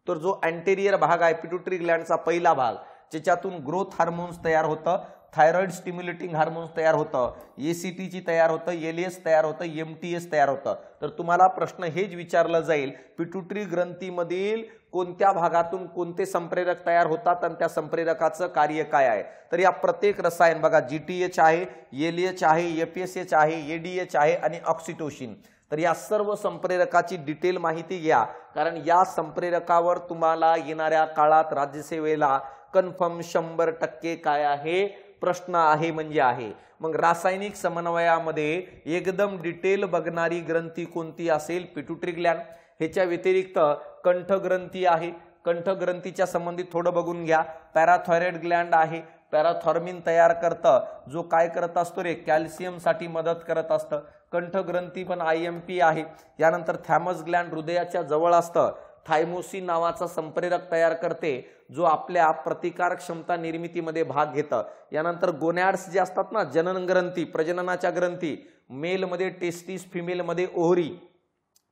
तर जो एंटीरियर भाग आहे पिट्युटरी ग्लँडचा पहिला भाग ज्याच्यातून ग्रोथ हार्मोन्स तयार होतं, थायरॉइड स्टिम्युलेटिंग हार्मोन्स तयार होतं, एसीटी ची तयार होतं, एलएस तयार होतं, एमटीएस तयार होतं। तर तुम्हाला प्रश्न हेच विचारला जाईल पिट्युटरी ग्रंथीमधील कोणत्या भागातून कोणते संप्रेरक तयार होतात आणि त्या संप्रेरकाचं कार्य काय आहे। तर या प्रत्येक रसायन बघा जीटीएच आहे, एलएच आहे, एपीएसएच आहे, एडीएच आहे आणि ऑक्सिटोसिन, तर या सर्व संप्रेरकाची डिटेल माहिती घ्या, कारण या संप्रेरकावर तुम्हाला येणाऱ्या काळात राज्यसेवेला कन्फर्म 100% काय आहे प्रश्न आहे म्हणजे आहे। मग रासायनिक समन्वयामध्ये एकदम डिटेल बघणारी ग्रंथी कोणती असेल पिट्युटरी ग्लँड। ह्याच्या व्यतिरिक्त कंठ ग्रंथी आहे, कंठ ग्रंथीच्या संबंधित थोडं बघून घ्या। पॅराथॉयरॉइड ग्लँड आहे, पॅराथॉर्मिन तयार करतं, जो काय करत असतो रे कॅल्शियम साठी मदत करत असतं। कंठ ग्रंथी पण आयएमपी आहे। यानंतर थॅमस ग्लँड हृदयाच्या जवळ असतं, थायमोसिन नावाचा संप्रेरक तयार करते जो आपल्या प्रतिकारक क्षमता निर्मितीमध्ये भाग घेतं। यानंतर गोनॅड्स जे असतात ना जनन ग्रंथी, प्रजननाच्या ग्रंथी, मेल मध्ये टेस्टिस, फीमेल मध्ये ओव्हरी,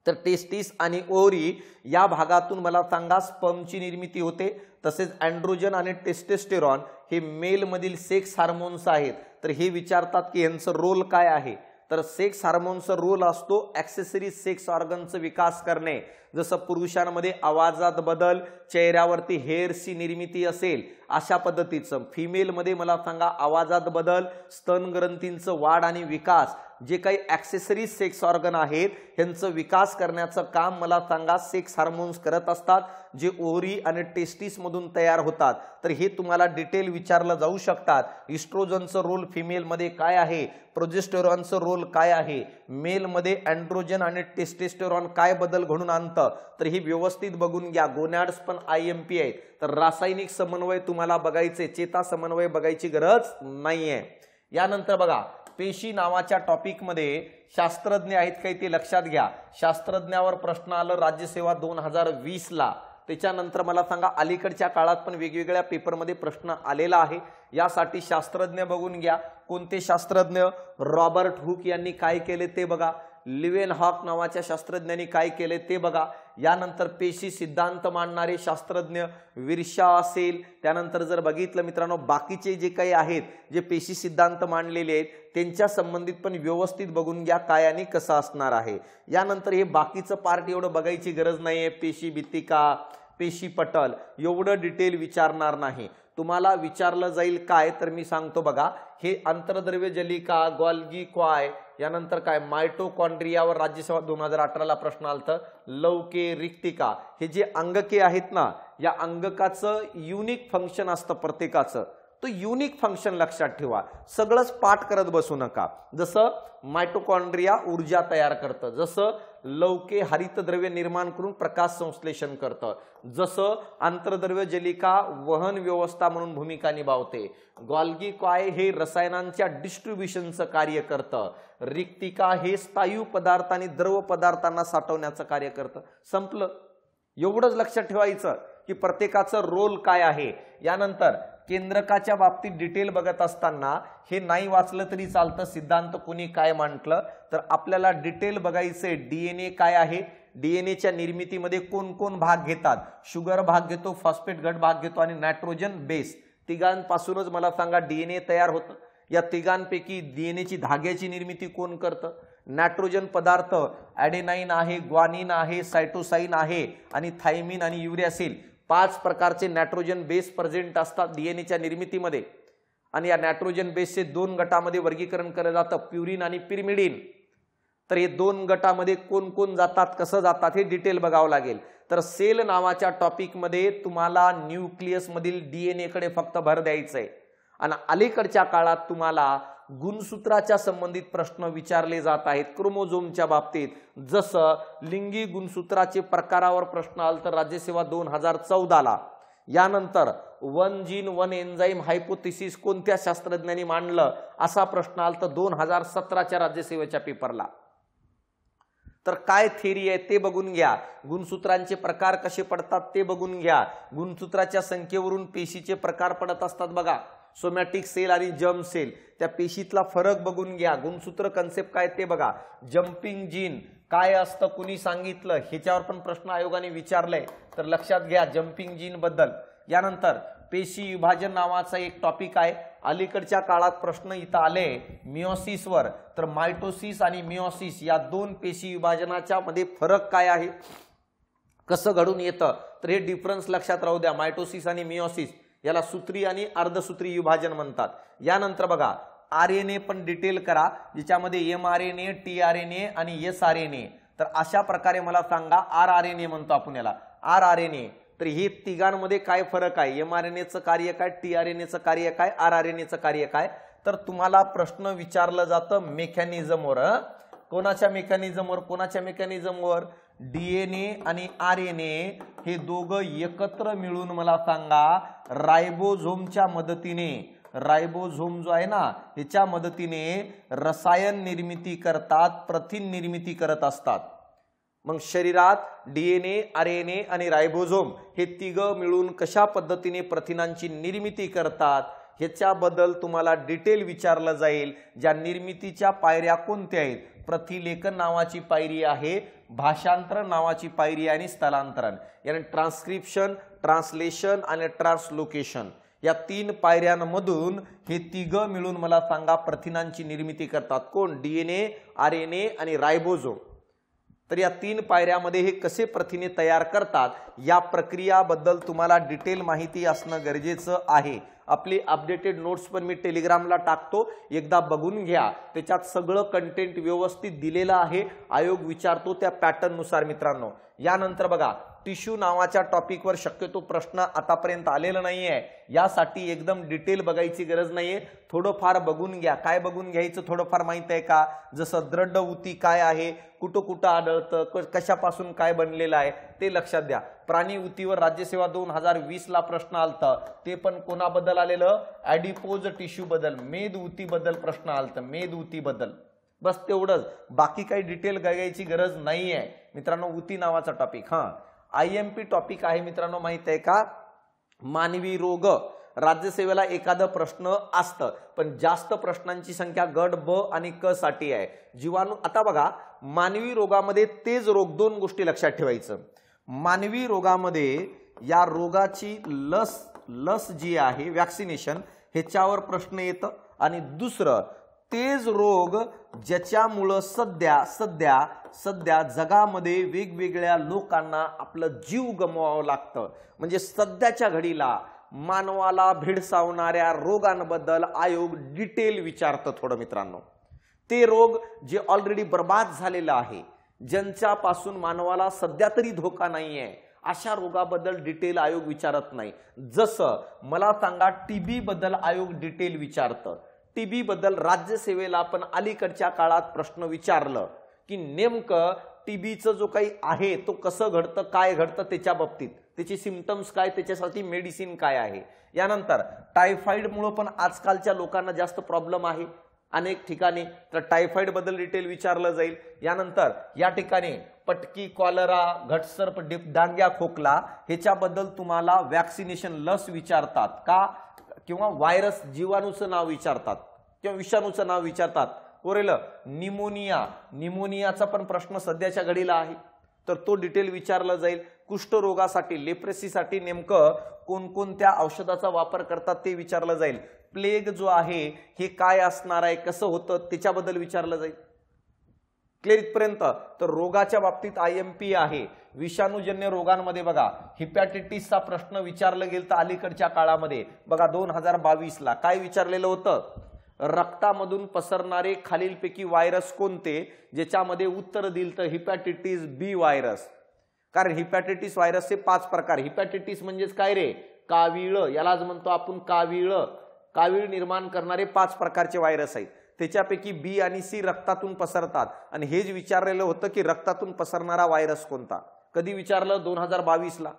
तर टेस्टिस आणि ओव्हरी या भागातून मला सांगा स्पर्मची निर्मिती होते। तसेच एंड्रोजन आणि टेस्टोस्टेरॉन हे मेल मधील सेक्स हार्मोन्स आहेत। तर हे विचारतात की यांचा रोल काय आहे, तर सेक्स हार्मोनचा रोल असतो ॲक्सेसरी सेक्स ऑर्गनचा विकास करणे, जसं पुरुषांमध्ये आवाजात बदल, चेहऱ्यावरती हेअरची निर्मिती असेल अशा पद्धतीचं, फिमेलमध्ये मला सांगा आवाजात बदल, स्तन ग्रंथींचं वाढ आणि विकास, जे काही ॲक्सेसरी सेक्स ऑर्गन आहेत त्यांचं विकास करण्याचं काम मला सांगा सेक्स हार्मोन्स करत असतात, जे ओव्हरी आणि टेस्टिस मधून तयार होतात। तर हे तुम्हाला डिटेल विचारलं जाऊ शकतात। इस्ट्रोजनचा रोल फिमेलमध्ये काय आहे, प्रोजेस्टेरॉनचा रोल काय आहे, मेलमध्ये एंड्रोजन आणि टेस्टोस्टेरॉन काय बदल घडून आणतं, तर हे व्यवस्थित बघून घ्या। गोनॅड्स पण आयएमपी आहेत। तर रासायनिक समन्वय तुम्हाला बघायचे, चेता समन्वय बघायची गरज नाहीये। यानंतर बघा पेशी नावाच्या टॉपिक मध्ये शास्त्रज्ञ आहेत काही ते लक्षात घ्या। शास्त्रज्ञावर प्रश्न आलं राज्यसेवा 2020 ला, त्याच्यानंतर मला सांगा अलीकडच्या काळात पण वेगवेगळ्या पेपरमध्ये प्रश्न आलेला आहे। यासाठी शास्त्रज्ञ बघून घ्या कोणते शास्त्रज्ञ, रॉबर्ट हुक यांनी काय केले ते बघा, लिव्हनहॉक नावाच्या शास्त्रज्ञांनी काय केले ते बघा। यानंतर पेशी सिद्धांत मांडणारे शास्त्रज्ञ विरशा असेल, त्यानंतर जर बघितलं मित्रांनो बाकीचे जे काही आहेत जे पेशी सिद्धांत मांडलेले आहेत त्यांच्या संबंधित पण व्यवस्थित बघून घ्या काय आणि कसं असणार आहे। यानंतर हे बाकीचं पार्ट एवढं बघायची गरज नाहीये, पेशी भित्तिका, पेशी पटल एवढं डिटेल विचारणार नाही। तुम्हाला विचारलं जाईल काय, तर मी सांगतो बघा, हे अंतर्द्रव्य जलिका, गॉल्गी क्वाय, यानंतर काय मायटोकॉन्ड्रियावर राज्यसेवा 2018 ला प्रश्न आलता। लवके, रिक्तिका हे जे अंगके आहेत ना, या अंगकाचं युनिक फंक्शन असतं प्रत्येकाचं, तो युनिक फंक्शन लक्षात ठेवा, सगळंच पाठ करत बसू नका। जसं मायटोकॉन्ड्रिया ऊर्जा तयार करतं, जसं लवके हरितद्रव्य निर्माण करून प्रकाश संश्लेषण करतं, जसं आंतरद्रव्य जलिका वहन व्यवस्था म्हणून भूमिका निभावते, गॉल्गी क्वाय हे रसायनांच्या डिस्ट्रीब्यूशनचं कार्य करतं, रिक्तिका हे स्थायू पदार्थ आणि द्रव पदार्थांना साठवण्याचं कार्य करतं। संपलं, एवढंच लक्षात ठेवायचं की प्रत्येकाचं रोल काय आहे। यानंतर केंद्रकाच्या बाबतीत डिटेल बघत असताना हे नाही वाचलं तरी चालतं, सिद्धांत कोणी काय मांडलं, तर आपल्याला डिटेल बघायचंय डीएनए काय आहे, डीएनएच्या निर्मितीमध्ये कोण कोण भाग घेतात, शुगर भाग घेतो, फॉस्फेट गट भाग घेतो आणि नायट्रोजन बेस, तिघांपासूनच मला सांगा डीएनए तयार होतं। या तिघांपैकी डीएनएची धाग्याची निर्मिती कोण करतं, नायट्रोजन पदार्थ ॲडेनाइन आहे, ग्वानिन आहे, सायटोसाइन आहे आणि थायमिन आणि युरिया सेल, 5 प्रकारचे नायट्रोजन बेस प्रेझेंट असतात डीएनएच्या निर्मितीमध्ये आणि या नायट्रोजन बेसचे 2 गटामध्ये वर्गीकरण केलं जातं, प्युरिन आणि पिरिमिडिन। तर हे 2 गटामध्ये कोण कोण जातात, कसं जातात हे डिटेल बघावं लागेल। तर सेल नावाच्या टॉपिक मध्ये तुम्हाला न्यूक्लियस मधील डीएनए कडे फक्त भर द्यायचा आहे आणि अलीकडच्या काळात तुम्हाला गुणसूत्राच्या संबंधित प्रश्न विचारले जात आहेत क्रोमोझोमच्या बाबतीत। जसं लिंगी गुणसूत्राचे प्रकारावर प्रश्न आला तर राज्यसेवा 2014 ला। यानंतर one gene one enzyme hypothesis कोणत्या शास्त्रज्ञांनी मांडलं असा प्रश्न आला तर 2017 राज्यसेवेच्या पेपरला। तर काय थेरी आहे ते बघून घ्या, गुणसूत्रांचे प्रकार कसे पडतात ते बघून घ्या, गुणसूत्राच्या संख्येवरून पेशीचे प्रकार पडत असतात बघा, सोमॅटिक सेल आणि जर्म सेल, त्या पेशीतला फरक बघून घ्या, गुणसूत्र कन्सेप्ट काय ते बघा, जंपिंग जीन काय असतं कोणी सांगितलं ह्याच्यावर पण प्रश्न आयोगाने विचारले तर लक्षात घ्या जंपिंग जीन बद्दल। यानंतर पेशी विभाजन नावाचा एक टॉपिक आहे, अलीकडच्या काळात प्रश्न इथं आले मियोसिसवर, तर मायटोसिस आणि मियोसिस या दोन पेशी विभाजनाच्या मध्ये फरक काय आहे कसं घडून येतं तर हे डिफरन्स लक्षात राहू द्या, मायटोसिस आणि मियोसिस याला सूत्री आणि अर्धसूत्री विभाजन म्हणतात। यानंतर बघा आरएनए पण डिटेल करा ज्याच्यामध्ये एमआरएनए, टीआरएनए आणि एसआरएनए, तर अशा प्रकारे मला सांगा आरआरएनए म्हणतो आपण याला आरआरएनए, तर हे तिघांमध्ये काय फरक आहे, एमआरएनएचं कार्य काय, टीआरएनएचं कार्य काय, आरआरएनएचं कार्य काय, तर तुम्हाला प्रश्न विचारला जातो मेकॅनिझमवर, कोणाच्या मेकॅनिझमवर, कोणाच्या मेकॅनिझमवर, डीएनए आणि आरएनए हे दोघं एकत्र मिळून मला सांगा रायबोझोमच्या मदतीने, रायबोझोम जो आहे ना ह्याच्या मदतीने रसायन निर्मिती करतात, प्रथिन निर्मिती करत असतात। मग शरीरात डीएनए, आरएनए आणि रायबोझोम हे तिघं मिळून कशा पद्धतीने प्रथिनांची निर्मिती करतात ह्याच्याबद्दल तुम्हाला डिटेल विचारलं जाईल। ज्या निर्मितीच्या पायऱ्या कोणत्या आहेत, प्रतिलेखन नावाची पायरी आहे, भाषांतर नावाची पायरी आहे आणि स्थलांतरण, यानी ट्रान्सक्रिप्शन, ट्रान्सलेशन आणि ट्रान्सलोकेशन या तीन पायऱ्यांमधून हे तिघं मिळून मला सांगा प्रथिनांची निर्मिती करतात, कोण, डीएनए, आरएनए आणि रायबोझोम। तर या तीन पायऱ्यामध्ये हे कसे प्रथिने तयार करतात या प्रक्रियाबद्दल तुम्हाला डिटेल माहिती असणं गरजेचं आहे। आपले अपडेटेड नोट्स पण मी टेलिग्रामला टाकतो, एकदा बघून घ्या, त्याच्यात सगळं कंटेंट व्यवस्थित दिलेलं आहे, आयोग विचारतो त्या पॅटर्ननुसार मित्रांनो। यानंतर बघा टिश्यू नावाच्या टॉपिकवर शक्यतो प्रश्न आतापर्यंत आलेला नाही आहे, यासाठी एकदम डिटेल बघायची गरज नाही आहे, थोडंफार बघून घ्या। काय बघून घ्यायचं थोडंफार माहिती आहे का, जसं द्रड ऊती काय आहे, कुठं कुठं आढळतं, कशापासून काय बनलेलं आहे ते लक्षात द्या। प्राणी ऊतीवर राज्यसेवा 2020 ला प्रश्न आलता, ते पण कोणाबद्दल आलेलं, ॲडिपोज टिश्यू बद्दल, मेद ऊतीबद्दल प्रश्न आलता, मेद ऊतीबद्दल, बस तेवढंच, बाकी काही डिटेल घ्यायची गरज नाही आहे मित्रांनो। ऊती नावाचा टॉपिक, हां आयएमपी टॉपिक आहे मित्रांनो, माहिती आहे का, मानवी रोग, राज्यसेवेला एखादा प्रश्न असतं पण जास्त प्रश्नांची संख्या गट ब आणि क साठी आहे। जीवाणू, आता बघा मानवी रोगामध्ये तेज रोग, दोन गोष्टी लक्षात ठेवायचं, मानवी रोगामध्ये या रोगाची लस जी आहे वॅक्सिनेशन ह्याच्यावर प्रश्न येतं, आणि दुसरं तेज रोग ज्याच्यामुळे सध्या सध्या सध्या जगामध्ये वेगवेगळ्या लोकांना आपलं जीव गमवावं लागतं, म्हणजे सध्याच्या घडीला मानवाला भेडसावणाऱ्या रोगांबद्दल आयोग डिटेल विचारतं थोडं मित्रांनो। ते रोग जे ऑलरेडी बर्बाद झालेलं आहे, ज्यांच्यापासून मानवाला सध्या तरी धोका नाही आहे, अशा रोगाबद्दल डिटेल आयोग विचारत नाही। जसं मला सांगा टीबी बद्दल आयोग डिटेल विचारतं, टीबी बद्दल राज्यसेवेला पण अलीकडच्या काळात प्रश्न विचारलं की नेमकं टीबीचं जो काही आहे तो कसं घडतं, काय घडतं त्याच्या बाबतीत, त्याचे सिम्पटम्स काय, त्याच्यासाठी मेडिसिन काय आहे। यानंतर टायफॉइडमुळे पण आजकालच्या लोकांना जास्त प्रॉब्लेम आहे अनेक ठिकाणी, तर टायफॉइड बद्दल डिटेल विचारलं जाईल। यानंतर या ठिकाणी पटकी, कॉलरा, घटसर्प, डांग्या, खोकला ह्याच्याबद्दल तुम्हाला वॅक्सिनेशन लस विचारतात का, किंवा व्हायरस जीवाणूचं नाव विचारतात किंवा विषाणूचं नाव विचारतात, कोरेल निमोनिया, निमोनियाचा पण प्रश्न सध्याच्या घडीला आहे तर तो डिटेल विचारला जाईल। कुष्ठरोगासाठी, लेप्रेसीसाठी नेमकं कोणकोणत्या औषधाचा वापर करतात ते विचारलं जाईल। प्लेग जो आहे हे काय असणार आहे, कसं होतं त्याच्याबद्दल विचारलं जाईल, क्लिअर इथपर्यंत। तर रोगाच्या बाबतीत आयएमपी आहे, विषाणूजन्य रोगांमध्ये बघा हिपॅटायटिसचा प्रश्न विचारला गेला तर अलीकडच्या काळामध्ये बघा 2022 ला काय विचारलेलं होतं, रक्तामधून पसरणारे खालीलपैकी व्हायरस कोणते, ज्याच्यामध्ये उत्तर दिलं तर हिपॅटायटिस बी व्हायरस, कारण हिपॅटायटिस व्हायरसचे 5 प्रकार, हिपॅटायटिस म्हणजेच काय रे, कावीळ, यालाच म्हणतो आपण कावीळ, कावीळ निर्माण करणारे 5 प्रकारचे व्हायरस आहेत। त्याच्यापैकी बी आणि सी रक्तातून पसरतात आणि हेच विचारलेलं होतं की रक्तातून पसरणारा व्हायरस कोणता. कधी विचारलं 2022 ला.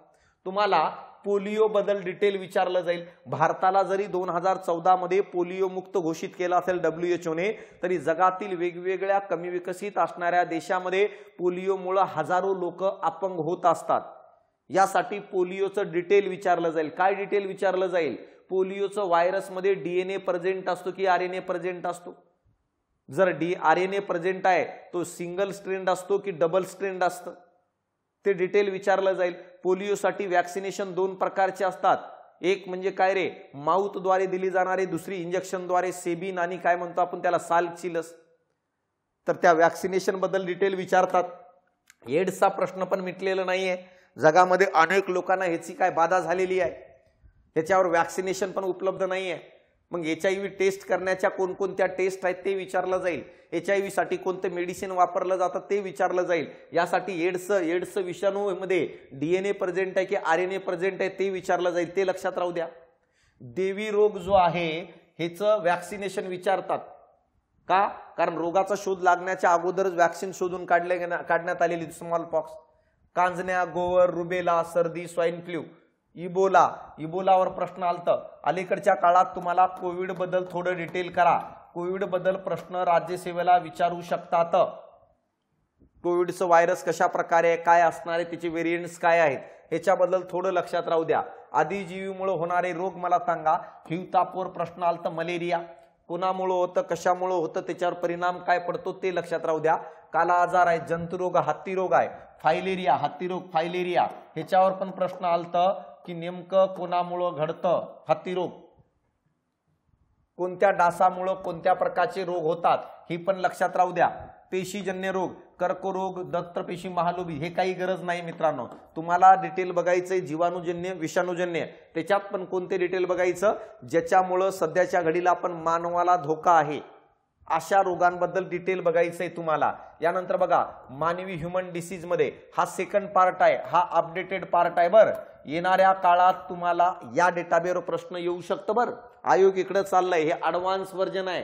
तुम्हाला पोलिओ बद्दल डिटेल विचारलं जाईल. भारताला जरी 2014 मध्ये पोलिओ मुक्त घोषित केला असेल WHO ने, तरी जगातील वेगवेगळ्या कमी विकसित असणाऱ्या देशांमध्ये पोलिओमुळे हजारो लोक अपंग होत असतात. यासाठी पोलिओचं डिटेल विचारलं जाईल. काय डिटेल विचारलं जाईल? पोलिओचं व्हायरस मध्ये DNA प्रेझेंट असतो की RNA प्रेझेंट असतो? जर RNA प्रेझेंट आहे तो सिंगल स्ट्रँड असतो की डबल स्ट्रँड असतो? ते डिटेल विचारलं जाईल. पोलिओसाठी वैक्सीनेशन दोन प्रकारचे असतात. एक म्हणजे काय रे, माउथ द्वारे दिली जाणारे, दुसरी इंजेक्शन द्वारे सेबिन आणि काय म्हणतो आपण त्याला, साल्कची लस. तर त्या वैक्सीनेशन बद्दल डिटेल विचारतात. एड्सचा प्रश्न पण मिटलेला नाहीये. जगामध्ये अनेक लोकांना ह्याची काय बाधा झालेली आहे, त्याच्यावर वैक्सीनेशन पण उपलब्ध नाहीये. मग HIV टेस्ट करण्याच्या कोणकोणत्या टेस्ट आहेत ते विचारलं जाईल. HIV साठी कोणते मेडिसिन वापरलं जातं ते विचारलं जाईल. यासाठी एड्स विषाणू मध्ये DNA प्रेझेंट आहे की RNA प्रेझेंट आहे ते विचारलं जाईल. ते लक्षात राहू द्या. देवी रोग जो आहे हेचं वैक्सीनेशन विचारतात का, कारण रोगाचा शोध लागण्याच्या अगोदरच वैक्सीन शोधून काढण्यात आलेली. स्मॉल पॉक्स, कांजण्या, गोवर, रुबेला, सर्दी, स्वाइन फ्लू, इबोला. इबोलावर प्रश्न आलता. अलीकडच्या काळात तुम्हाला कोविड बद्दल थोडं डिटेल करा. कोविड बद्दल प्रश्न राज्यसेवेला विचारू शकतात. कोविडचं व्हायरस कशा प्रकारे काय असणार आहे, त्याचे व्हेरिएंट्स काय आहेत, ह्याच्याबद्दल थोडं लक्षात राहू द्या. आदिजीवीमुळे होणारे रोग मला सांगा. हिवतापवर प्रश्न आलता. मलेरिया कोणामुळे होतं, कशामुळे होतं, त्याच्यावर परिणाम काय पडतो ते लक्षात राहू द्या. काला आजार आहे, जंतुरोग, हत्तीरोग आहे. फायलेरिया, हत्तीरोग, फायलेरिया ह्याच्यावर पण प्रश्न आलता की नेमकं कोणामुळे घडतं हत्तीरोग, कोणत्या डासामुळे कोणत्या प्रकारचे रोग होतात हे पण लक्षात राहू द्या. पेशीजन्य रोग, कर्करोग, दंतपेशी महालोभी, हे काही गरज नाही मित्रांनो. तुम्हाला डिटेल बघायचंय जीवाणूजन्य, विषाणूजन्य, त्याच्यात पण कोणते डिटेल बघायचं ज्याच्यामुळे सध्याच्या घडीला आपण मानवाला धोका आहे, अशा रोगांबद्दल डिटेल बघायचंय तुम्हाला. यानंतर बघा मानवी ह्युमन डिसीज मध्ये हा सेकंड पार्ट आहे, हा अपडेटेड पार्ट आहे बरं. येणाऱ्या काळात तुम्हाला या डेटाबेसवर प्रश्न येऊ शकतो बरं. आयोग इकडे चाललाय. हे ॲडव्हान्स व्हर्जन आहे.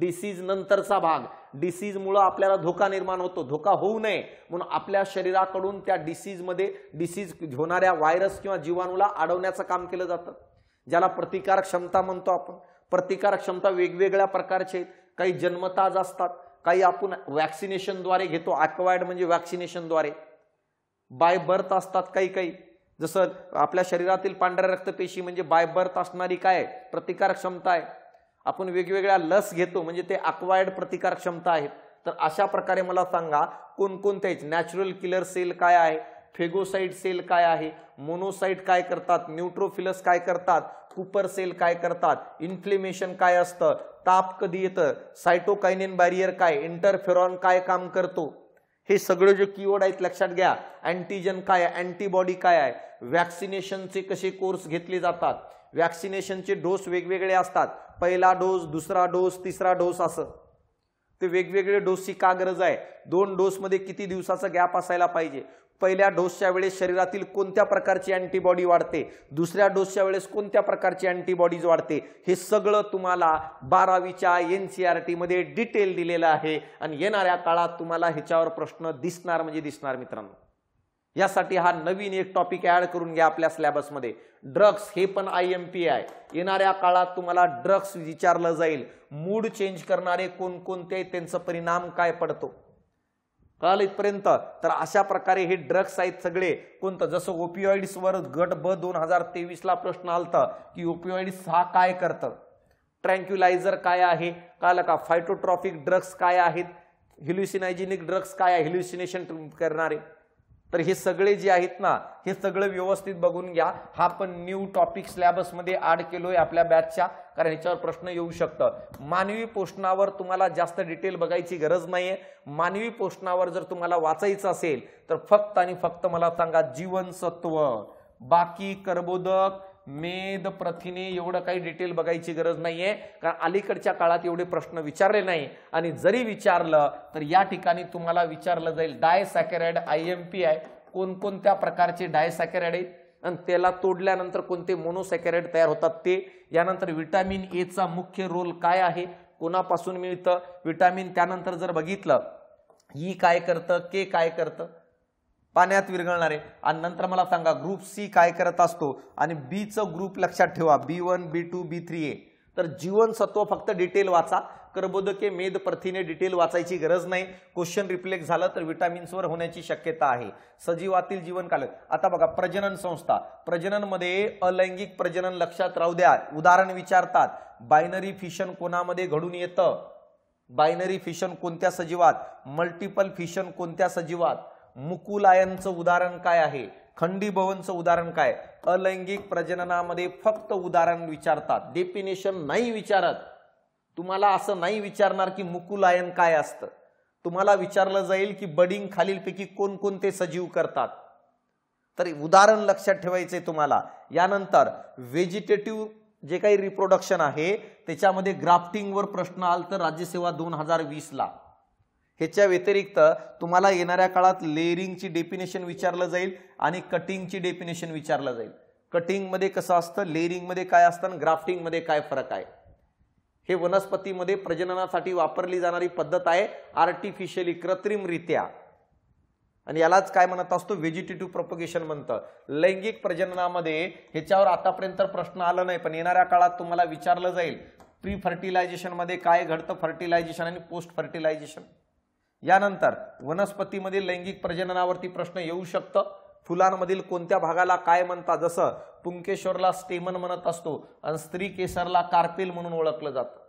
डिसीज नंतरचा भाग. डिसीज मुळे आपल्याला धोका निर्माण होतो. धोका होऊ नये म्हणून आपल्या शरीराकडून त्या डिसीज होणाऱ्या व्हायरस किंवा जीवाणूला अडवण्याचं काम केलं जातं, ज्याला प्रतिकारक क्षमता म्हणतो आपण. प्रतिकारक क्षमता वेगवेगळ्या प्रकारचे आहेत. काही जन्मताज असतात, काही आपण वॅक्सिनेशनद्वारे घेतो, अक्वायर्ड म्हणजे वॅक्सिनेशनद्वारे. बाय बर्थ असतात काही काही, जसं आपल्या शरीरातील पांढऱ्या रक्तपेशी म्हणजे बाय बर्थ असणारी काय प्रतिकारक क्षमता आहे. आपण वेगवेगळ्या लस घेतो म्हणजे ते अक्वायर्ड प्रतिकारक क्षमता आहेत. तर अशा प्रकारे मला सांगा कोणकोणते नॅचरल किलर सेल काय आहे, फेगोसाइट सेल काय आहे, मोनोसाइट काय करतात, न्यूट्रोफिलस काय करतात, कुपर सेल काय करतात, इन्फ्लेमेशन काय असतं, ताप कधी येतं, सायटोकायनिन बॅरियर काय, इंटरफेरॉन काय काम करतो, हे सगळे जे कीवर्ड आहेत लक्षात घ्या. अँटीजन काय आहे, अँटीबॉडी काय आहे, वॅक्सिनेशनचे कसे कोर्स घेतले जातात, वॅक्सिनेशनचे डोस वेगवेगळे असतात, पहिला डोस, दुसरा डोस, तिसरा डोस, असं ते वेगवेगळे डोसची का गरज आहे, दोन डोसमध्ये किती दिवसाचा गॅप असायला पाहिजे, पहिल्या डोसच्या वेळेस शरीरातील कोणत्या प्रकारची अँटीबॉडी वाढते, दुसऱ्या डोसच्या वेळेस कोणत्या प्रकारची अँटीबॉडीज वाढते, हे सगळं तुम्हाला 12वीच्या NCERT मध्ये डिटेल दिलेलं आहे. आणि येणाऱ्या काळात तुम्हाला ह्याच्यावर प्रश्न दिसणार म्हणजे दिसणार मित्रांनो. यासाठी हा नवीन एक टॉपिक ऍड करून घ्या आपल्या सिलेबसमध्ये. ड्रग्स हे पण IMP आहे. येणाऱ्या काळात तुम्हाला ड्रग्स विचारलं जाईल. मूड चेंज करणारे कोणकोणते, त्यांचा परिणाम काय पडतो, कळलं इथपर्यंत. तर अशा प्रकारे हे ड्रग्स आहेत सगळे. कोणतं, जसं ओपिओइड्सवर गट ब 2023 ला प्रश्न आलता की ओपिओइड्स हा काय करतं, ट्रँक्युलायझर काय आहे, कळलं का, फायटोट्रॉफिक ड्रग्स काय आहेत, हेल्युसिनायजेनिक ड्रग्स काय आहे, हेल्युसिनेशन करणारे. तर हे सगळे जे आहेत ना, हे सगळं व्यवस्थित बघून घ्या. हा पण न्यू टॉपिक सिलेबस मध्ये ऍड केलोय आपल्या बॅचच्या, कारण ह्याच्यावर प्रश्न येऊ शकतं. मानवी पोषणावर तुम्हाला जास्त डिटेल बघायची गरज नाहीये. मानवी पोषणावर जर तुम्हाला वाचायचं असेल तर फक्त आणि फक्त मला सांगा जीवनसत्व, बाकी कर्बोदक, मेद, प्रथिने एवढं काही डिटेल बघायची गरज नाहीये, कारण अलीकडच्या काळात एवढे प्रश्न विचारले नाही. आणि जरी विचारलं तर या ठिकाणी तुम्हाला विचारलं जाईल डायसॅकराइड IMP आहे, कोणकोणत्या प्रकारचे डायसॅकराइड आहेत आणि त्याला तोडल्यानंतर कोणते मोनोसॅकराइड तयार होतात ते. यानंतर व्हिटॅमिन A चा मुख्य रोल काय आहे, कोणापासून मिळतं विटामिन। त्यानंतर जर बघितलं ई काय करतं, के काय करतं, पाण्यात विरघळणारे, आणि नंतर मला सांगा ग्रुप सी काय करत असतो आणि बी च ग्रुप लक्षात ठेवा B1, B2, B3A। तर जीवनसत्व फक्त डिटेल वाचा, कर्बोदके मेद प्रथिने डिटेल वाचायची गरज नाही। क्वेश्चन रिफ्लेक्ट झालं तर विटामिन्सवर होण्याची शक्यता आहे। सजीवातील जीवनकाल, आता बघा प्रजनन संस्था, प्रजनन मध्ये अलैंगिक प्रजनन लक्षात राहू द्या। उदाहरण विचारतात बायनरी फिशन कोणामध्ये घडून येतं, बायनरी फिशन कोणत्या सजीवात, मल्टिपल फिशन कोणत्या सजीवात, मुकुलायनचं उदाहरण काय आहे, खंडीभवनचं उदाहरण काय। अलैंगिक प्रजननामध्ये फक्त उदाहरण विचारतात, डेफिनेशन नाही विचारत। तुम्हाला असं नाही विचारणार की मुकुलायन काय असतं, तुम्हाला विचारलं जाईल की बडिंग खालीलपैकी कोणकोणते सजीव करतात। तर उदाहरण लक्षात ठेवायचे तुम्हाला। यानंतर व्हेजिटेटिव्ह जे काही रिप्रोडक्शन आहे त्याच्यामध्ये ग्राफ्टिंगवर प्रश्न आला तर राज्यसेवा 2020 ला। ह्याच्या व्यतिरिक्त तुम्हाला येणाऱ्या काळात लेअरिंगची डेफिनेशन विचारलं जाईल आणि कटिंगची डेफिनेशन विचारलं जाईल। कटिंग मध्ये कसं असतं, लेअरिंग मध्ये काय असतं आणि ग्राफ्टिंग मध्ये काय फरक आहे। हे वनस्पतीमध्ये प्रजननासाठी वापरली जाणारी पद्धत आहे आर्टिफिशियली, कृत्रिमरित्या, आणि यालाच काय म्हणत असतो व्हेजिटेटिव्ह प्रोपगेशन म्हणतं। लैंगिक प्रजननामध्ये ह्याच्यावर आतापर्यंत प्रश्न आला नाही, पण येणाऱ्या काळात तुम्हाला विचारलं जाईल प्री फर्टिलायझेशन मध्ये काय घडतं, फर्टिलायझेशन आणि पोस्ट फर्टिलायझेशन। यानंतर वनस्पतीमध्ये लैंगिक प्रजननावरती प्रश्न येऊ शकतो। फुलांमधील कोणत्या भागाला काय म्हणतात, जसं पुंकेश्वरला स्टेमन म्हणत असतो आणि स्त्री केसरला कार्पेल म्हणून ओळखलं जातं।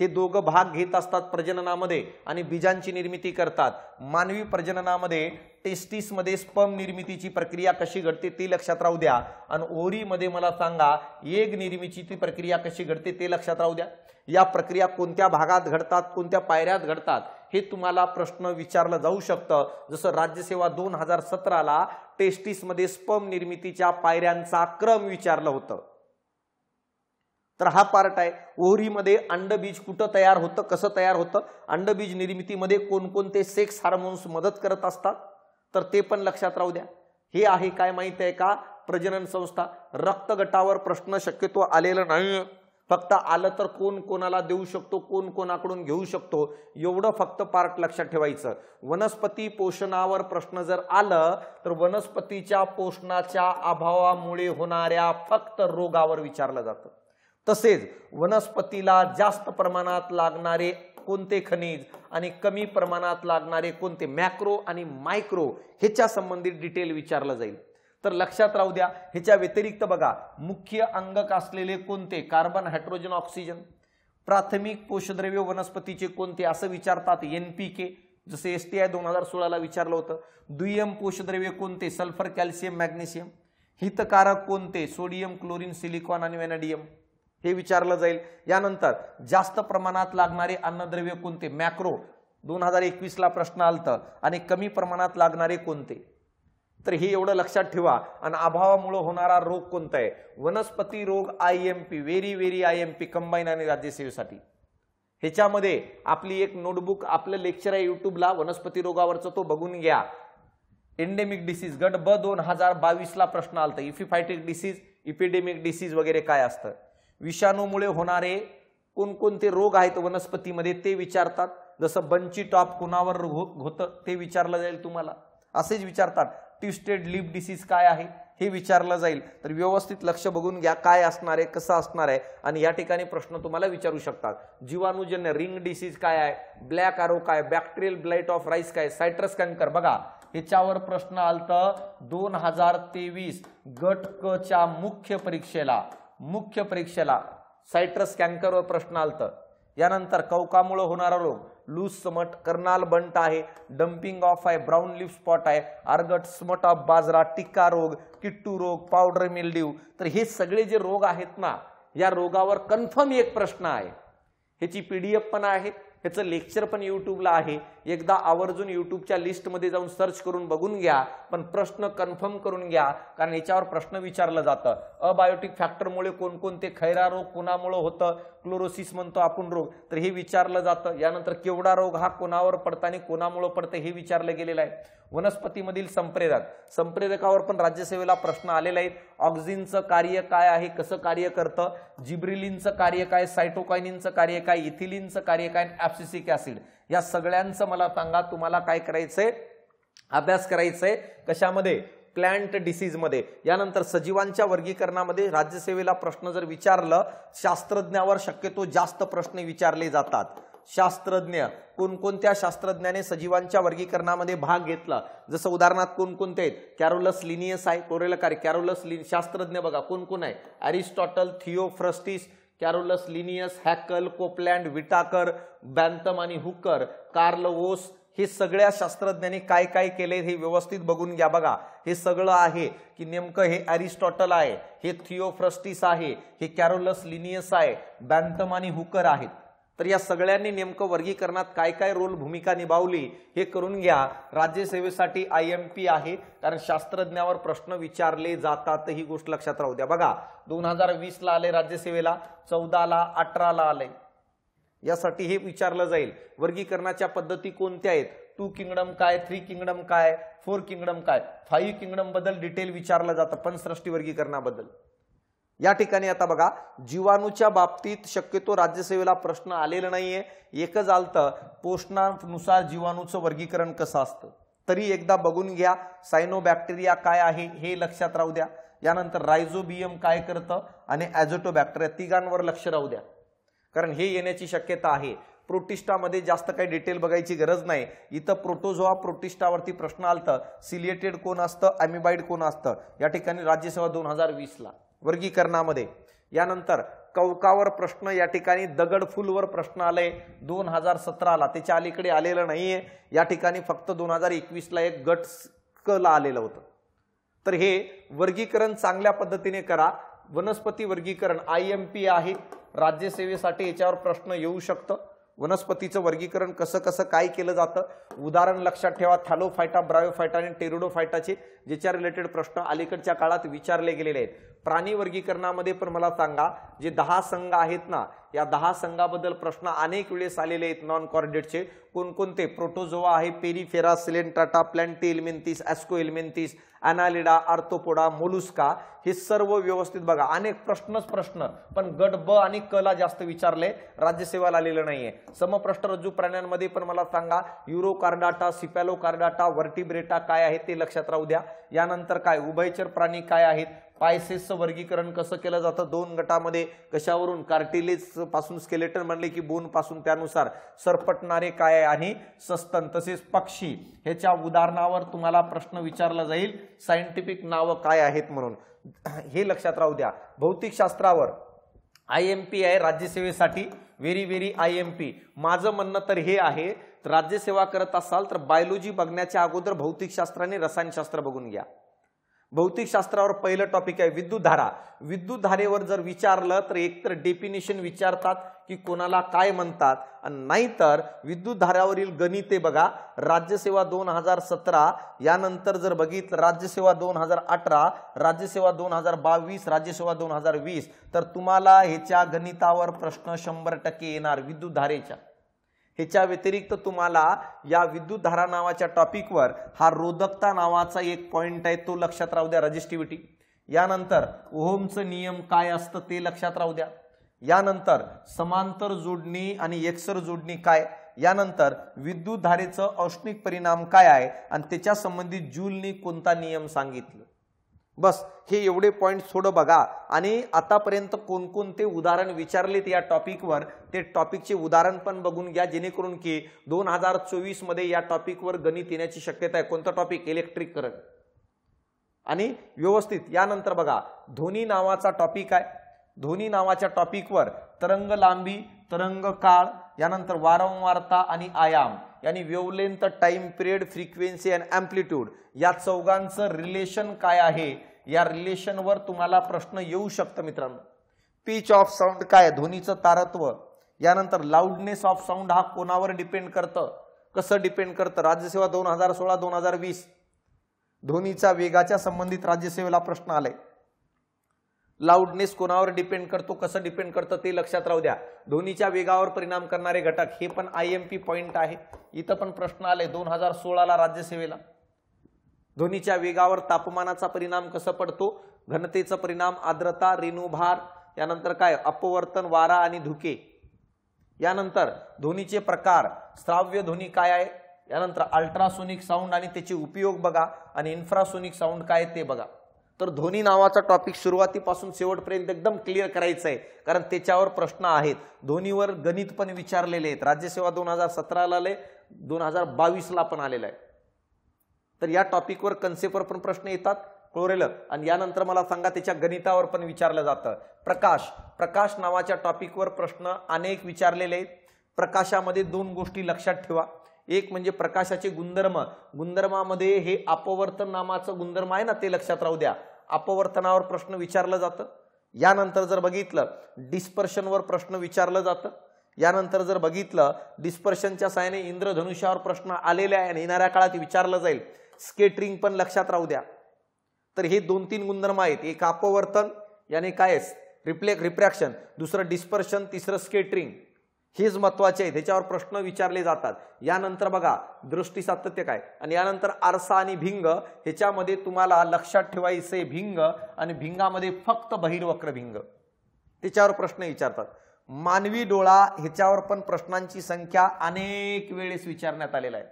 हे दोघं भाग घेत असतात प्रजननामध्ये आणि बीजांची निर्मिती करतात। मानवी प्रजननामध्ये टेस्टिस मध्ये स्पर्म निर्मितीची प्रक्रिया कशी घडते ते लक्षात राहू द्या, आणि ओरीमध्ये मला सांगा एग निर्मितीची प्रक्रिया कशी घडते ते लक्षात राहू द्या। या प्रक्रिया कोणत्या भागात घडतात, कोणत्या पायऱ्यात घडतात हे तुम्हाला प्रश्न विचारला जाऊ शकतं। जसं राज्यसेवा 2017 ला टेस्टिस मध्ये स्पर्म निर्मितीच्या पायऱ्यांचा क्रम विचारलं होतं। तर हा पार्ट आहे। ओव्हरीमध्ये अंडबीज कुठं तयार होतं, कसं तयार होतं, अंडबीज निर्मितीमध्ये कोणकोणते सेक्स हार्मोन्स मदत करत असतात, तर ते पण लक्षात राहू द्या। हे आहे काय माहिती आहे का प्रजनन संस्था। रक्तगटावर प्रश्न शक्यतो आलेला नाही, फक्त आलं तर कोण कोणाला देऊ शकतो, कोण कोणाकडून घेऊ शकतो, एवढं फक्त पार्ट लक्षात ठेवायचं। वनस्पती पोषणावर प्रश्न जर आलं तर वनस्पतीच्या पोषणाच्या अभावामुळे होणाऱ्या फक्त रोगावर विचारलं जातं। तसेच वनस्पतीला जास्त प्रमाणात लागणारे कोणते खनिज आणि कमी प्रमाणात लागणारे कोणते, मॅक्रो आणि मायक्रो ह्याच्या संबंधित डिटेल विचारलं जाईल। तर लक्षात राहू द्या। ह्याच्या व्यतिरिक्त बघा मुख्य अंगक असलेले कोणते, कार्बन, हायड्रोजन, ऑक्सिजन। प्राथमिक पोषद्रव्य वनस्पतीचे कोणते असं विचारतात, NPK, जसे STI 2016 ला विचारलं होतं। दुय्यम पोषद्रव्य कोणते, सल्फर, कॅल्शियम, मॅग्नेशियम। हितकारक कोणते, सोडियम, क्लोरीन, सिलिकॉन आणि व्हॅनेडियम, हे विचारलं जाईल। यानंतर जास्त प्रमाणात लागणारे अन्नद्रव्य कोणते, मॅक्रो, 2021 ला प्रश्न आलता, आणि कमी प्रमाणात लागणारे कोणते। तर हे एवढं लक्षात ठेवा। आणि अभावामुळे होणारा रोग कोणता आहे, वनस्पती रोग IMP, व्हेरी IMP कंबाईन आणि राज्यसेवेसाठी। ह्याच्यामध्ये आपली एक नोटबुक, आपलं लेक्चर आहे युट्यूबला वनस्पती रोगावरचं, तो बघून घ्या। एंडेमिक डिसीज गट ब 2022 ला प्रश्न आलता, इफिफायटिक डिसीज, इपिडेमिक डिसीज वगैरे काय असतं। विषाणूमुळे होणारे कोणकोणते रोग आहेत वनस्पतीमध्ये ते विचारतात। जसं बंची टॉप कोणावर होतं ते विचारलं जाईल तुम्हाला, असेच विचारतात। ट्विस्टेड लिप डिसीज काय आहे हे विचारलं जाईल। तर व्यवस्थित लक्ष बघून घ्या काय असणार आहे, कसं असणार आहे, आणि या ठिकाणी प्रश्न तुम्हाला विचारू शकतात। जीवाणूजन्य रिंग डिसीज काय आहे, ब्लॅक आरो काय, बॅक्टेरियल ब्लाइट ऑफ राईस काय, सायट्रस कॅन्कर, बघा ह्याच्यावर प्रश्न आलता 2023 गट क च्या मुख्य परीक्षेला सायट्रस कॅन्करवर प्रश्न आलता। यानंतर कवकामुळे होणारा रोग, लूज स्मट, कर्नाल बंट आहे, डम्पिंग ऑफ आहे, ब्राउन लीफ स्पॉट आहे, आर्गट, स्मट ऑफ बाजरा, टिक्का रोग, किट्टू रोग, पावडर मिल्ड्यू। तर हे सगळे जे रोग आहेत ना, या रोगावर कन्फर्म एक प्रश्न आहे। ह्याची PDF पण आहे, ह्याचं लेक्चर पण युट्यूबला आहे, एकदा आवर्जून युट्यूबच्या लिस्टमध्ये जाऊन सर्च करून बघून घ्या। पण प्रश्न कन्फर्म करून घ्या, कारण याच्यावर प्रश्न विचारलं जातं। अबायोटिक फॅक्टरमुळे कोणकोणते, खैरा रोग कोणामुळे होतं, क्लोरोसिस म्हणतो आपण रोग, तर हे विचारलं जातं। यानंतर केवडा रोग हा कोणावर पडतं आणि कोणामुळे पडतं हे विचारलं गेलेलं आहे। वनस्पतीमधील संप्रेरक, संप्रेरकावर पण राज्यसेवेला प्रश्न आलेला आहे. ऑक्सिनचं कार्य काय आहे, कसं कार्य करतं, जिब्रेलिनचं कार्य काय, सायटोकायनिनचं कार्य काय, इथिलिनचं कार्य काय, ऍब्सिसिक ऍसिड, या सगळ्यांचं मला सांगा तुम्हाला काय करायचंय, अभ्यास करायचंय कशामध्ये, प्लांट डिसीज मध्ये. यानंतर सजीवांच्या वर्गीकरणामध्ये राज्यसेवेला प्रश्न जर विचारलं, शास्त्रज्ञावर शक्यतो जास्त प्रश्न विचारले जातात. शास्त्रज्ञ, कोणकोणत्या शास्त्रज्ञाने सजीवांच्या वर्गीकरणामध्ये भाग घेतला, जसं उदाहरणार्थ कोणकोणते आहेत, कॅरोलस लिनियस आहे, कोरेलकार कॅरोलस लिनियस शास्त्रज्ञ बघा कोणकोण आहे, Aristotle, Theophrastus, Carolus Linnaeus, Haeckel, Copeland, Whittaker, Bentham आणि हुकर, कार्ल वोस, हे सगळ्या शास्त्रज्ञांनी काय काय केले हे व्यवस्थित बघून घ्या. बघा हे सगळं आहे की नेमकं हे अरिस्टॉटल आहे, हे थियोफ्रस्टिस आहे, हे कॅरोलस लिनियस आहे, बॅंथम आणि हुकर आहेत. तर या सगळ्यांनी नेमकं वर्गीकरणात काय काय रोल भूमिका निभावली हे करून घ्या. राज्यसेवेसाठी IMP आहे, कारण शास्त्रज्ञावर प्रश्न विचारले जातात, ही गोष्ट लक्षात राहू द्या. बघा 2020 ला आले राज्यसेवेला, 14 ला, 18 ला आले, यासाठी हे विचारलं जाईल. वर्गीकरणाच्या पद्धती कोणत्या आहेत, 2 किंगडम काय, 3 किंगडम काय, 4 किंगडम काय, 5 किंगडम बद्दल डिटेल विचारलं जातं, पणसृष्टी वर्गीकरणाबद्दल. या ठिकाणी आता बघा जीवाणूच्या बाबतीत शक्यतो राज्यसेवेला प्रश्न आलेला नाहीये, एकच आलतं पोषणानुसार जीवाणूचं वर्गीकरण कसं असतं, तरी एकदा बघून घ्या. सायनोबॅक्टेरिया काय आहे हे लक्षात राहू द्या. यानंतर रायझोबियम काय करतं आणि ॲझोटोबॅक्टेरिया, तिघांवर लक्ष राहू द्या, कारण हे येण्याची शक्यता आहे. प्रोटिस्टामध्ये जास्त काही डिटेल बघायची गरज नाही, इथं प्रोटोझोआ प्रोटिस्टावरती प्रश्न आलतं, सिलिएटेड कोण असतं, ॲमिबाइड कोण असतं, या ठिकाणी राज्यसेवा 2020 ला वर्गीकरणामध्ये. यानंतर कवकावर प्रश्न, या ठिकाणी दगडफूलवर प्रश्न आलाय 2017 ला, त्याच्या अलीकडे आलेलं नाहीये. या ठिकाणी फक्त 2021 ला एक गट क ला आलेलं होतं. तर हे वर्गीकरण चांगल्या पद्धतीने करा. वनस्पती वर्गीकरण IMP आहे, राज्यसेवेसाठी याच्यावर प्रश्न येऊ शकतं. वनस्पतीचं वर्गीकरण कसं कसं काय केलं जातं उदाहरण लक्षात ठेवा, थॅलोफायटा, ब्रायोफायटा आणि टेरिडोफायटाचे ज्याच्या रिलेटेड प्रश्न अलीकडच्या काळात विचारले गेलेले आहेत. प्राणी वर्गीकरणामध्ये पण मला सांगा, जे 10 संघ आहेत ना, या 10 संघाबद्दल प्रश्न अनेक वेळेस आलेले आहेत. नॉन कॉर्डेटचे कोणकोणते, प्रोटोझोआ आहे, Porifera, Coelenterata, Platyhelminthes, Aschelminthes, Annelida, Arthropoda, Mollusca, हे सर्व व्यवस्थित बघा. अनेक प्रश्नच प्रश्न, पण गट ब आणि क ला जास्त विचारले, राज्यसेवेला आलेलं नाहीये. समप्रष्ठरज्जू प्राण्यांमध्ये पण मला सांगा, युरोकार्डाटा, सिपॅलोकार्डाटा, वर्टिब्रेटा काय आहे ते लक्षात राहू द्या. यानंतर काय उभयचर प्राणी काय आहेत, पायसेसचं वर्गीकरण कसं केलं जातं 2 गटामध्ये, कशावरून, कार्टिलेज पासून, स्केलेटन म्हणले की बोन पासून, त्यानुसार सरपटणारे काय आणि सस्तन, तसेच पक्षी, ह्याच्या उदाहरणावर तुम्हाला प्रश्न विचारला जाईल, सायंटिफिक नावं काय आहेत म्हणून, हे लक्षात राहू द्या. भौतिकशास्त्रावर IMP आहे राज्यसेवेसाठी, व्हेरी व्हेरी IMP. माझं म्हणणं तर हे आहे, राज्यसेवा करत असाल तर बायोलॉजी बघण्याच्या अगोदर भौतिकशास्त्राने रसायनशास्त्र बघून घ्या. भौतिकशास्त्रावर पहिलं टॉपिक आहे विद्युतधारा. विद्युतधारेवर जर विचारलं तर एकतर डेफिनेशन विचारतात की कोणाला काय म्हणतात, आणि नाहीतर विद्युतधारावरील गणिते बघा. राज्यसेवा 2017, यानंतर जर बघितलं राज्यसेवा 2018, राज्यसेवा 2022, राज्यसेवा 2020, तर तुम्हाला ह्याच्या गणितावर प्रश्न 100% येणार विद्युतधारेच्या. ह्याच्या व्यतिरिक्त तुम्हाला या विद्युतधारा नावाच्या टॉपिकवर हा रोधकता नावाचा एक पॉइंट आहे, तो लक्षात राहू द्या, रेझिस्टिव्हिटी. यानंतर ओहमचं नियम काय असतं ते लक्षात राहू द्या. यानंतर समांतर जोडणी आणि एकसर जोडणी काय, यानंतर विद्युतधारेचं औष्णिक परिणाम काय आहे आणि त्याच्या संबंधित जूलनी कोणता नियम सांगितलं. बस हे एवढे पॉइंट थोडं बघा. आणि आतापर्यंत कोणकोणते उदाहरण विचारलेत या टॉपिकवर, ते टॉपिकचे उदाहरण पण बघून घ्या, जेणेकरून की 2024 मध्ये या टॉपिकवर गणित येण्याची शक्यता आहे. कोणता टॉपिक, इलेक्ट्रिक करंट, आणि व्यवस्थित. यानंतर बघा ध्वनी नावाचा टॉपिक आहे. ध्वनी नावाच्या टॉपिकवर तरंग लांबी, तरंग काळ, यानंतर वारंवारता आणि आयाम, यानी वेव्हलेंथ, टाइम पिरियड, फ्रिक्वेन्सी आणि एम्प्लिट्यूड, या चौघांचं रिलेशन काय आहे, या रिलेशनवर तुम्हाला प्रश्न येऊ शकतं मित्रांनो. पिच ऑफ साऊंड काय, ध्वनीचं तारत्व. यानंतर लाऊडनेस ऑफ साऊंड हा कोणावर डिपेंड करतं, कसं डिपेंड करतं, राज्यसेवा 2016-2020. ध्वनीचा वेगाच्या संबंधित राज्यसेवेला प्रश्न आलाय. लाऊडनेस कोणावर डिपेंड करतो, कसं डिपेंड करतं ते लक्षात राहू द्या. ध्वनीच्या वेगावर परिणाम करणारे घटक, हे पण IMP पॉइंट आहे, इथं पण प्रश्न आले 2016 ला राज्यसेवेला. ध्वनीच्या वेगावर तापमानाचा परिणाम कसा पडतो, घनतेचा परिणाम आर्द्रता, रेणुभार, यानंतर काय अपवर्तन, वारा आणि धुके, यानंतर ध्वनीचे प्रकार, श्राव्य ध्वनी काय आहे, यानंतर अल्ट्रासोनिक साउंड आणि त्याचे उपयोग बघा आणि इन्फ्रासोनिक साउंड काय ते बघा। तर ध्वनी नावाचा टॉपिक सुरुवातीपासून शेवटपर्यंत एकदम क्लियर करायचं आहे, कारण त्याच्यावर प्रश्न आहेत। ध्वनीवर गणित पण विचारलेले आहेत, राज्यसेवा 2017 ला आले, 2022 ला पण आलेला आहे। तर या टॉपिकवर कन्सेप्टवर पण प्रश्न येतात कोरेल, आणि यानंतर मला सांगा त्याच्या गणितावर पण विचारलं जातं। प्रकाश, प्रकाश नावाच्या टॉपिकवर प्रश्न अनेक विचारलेले आहेत। प्रकाशामध्ये दोन गोष्टी लक्षात ठेवा, एक म्हणजे प्रकाशाचे गुणधर्म, गुणधर्मामध्ये हे अपवर्तन नामाचं गुणधर्म आहे ना, ते लक्षात राहू द्या, अपवर्तनावर प्रश्न विचारलं जातं। यानंतर जर बघितलं डिस्पर्शनवर प्रश्न विचारलं जातं, यानंतर जर बघितलं डिस्पर्शनच्या साहाय्याने इंद्रधनुष्यावर प्रश्न आलेले आहे आणि येणाऱ्या काळात विचारलं जाईल। स्केटरिंग पण लक्षात राहू द्या। तर हे दोन तीन गुणधर्म आहेत, एक अपवर्तन यानी काय रिफ्लेक्ट रिफ्रॅक्शन, दुसरं डिस्पर्शन, तिसरं स्केटरिंग, हेच महत्त्वाचे आहे, त्याच्यावर प्रश्न विचारले जातात। यानंतर बघा दृष्टी सातत्य काय, आणि यानंतर आरसा आणि भिंग, ह्याच्यामध्ये तुम्हाला लक्षात ठेवायचे भिंग, आणि भिंगामध्ये फक्त बहिर्वक्र भिंग, त्याच्यावर प्रश्न विचारतात। मानवी डोळा, ह्याच्यावर पण प्रश्नांची संख्या अनेक वेळेस विचारण्यात आलेला आहे।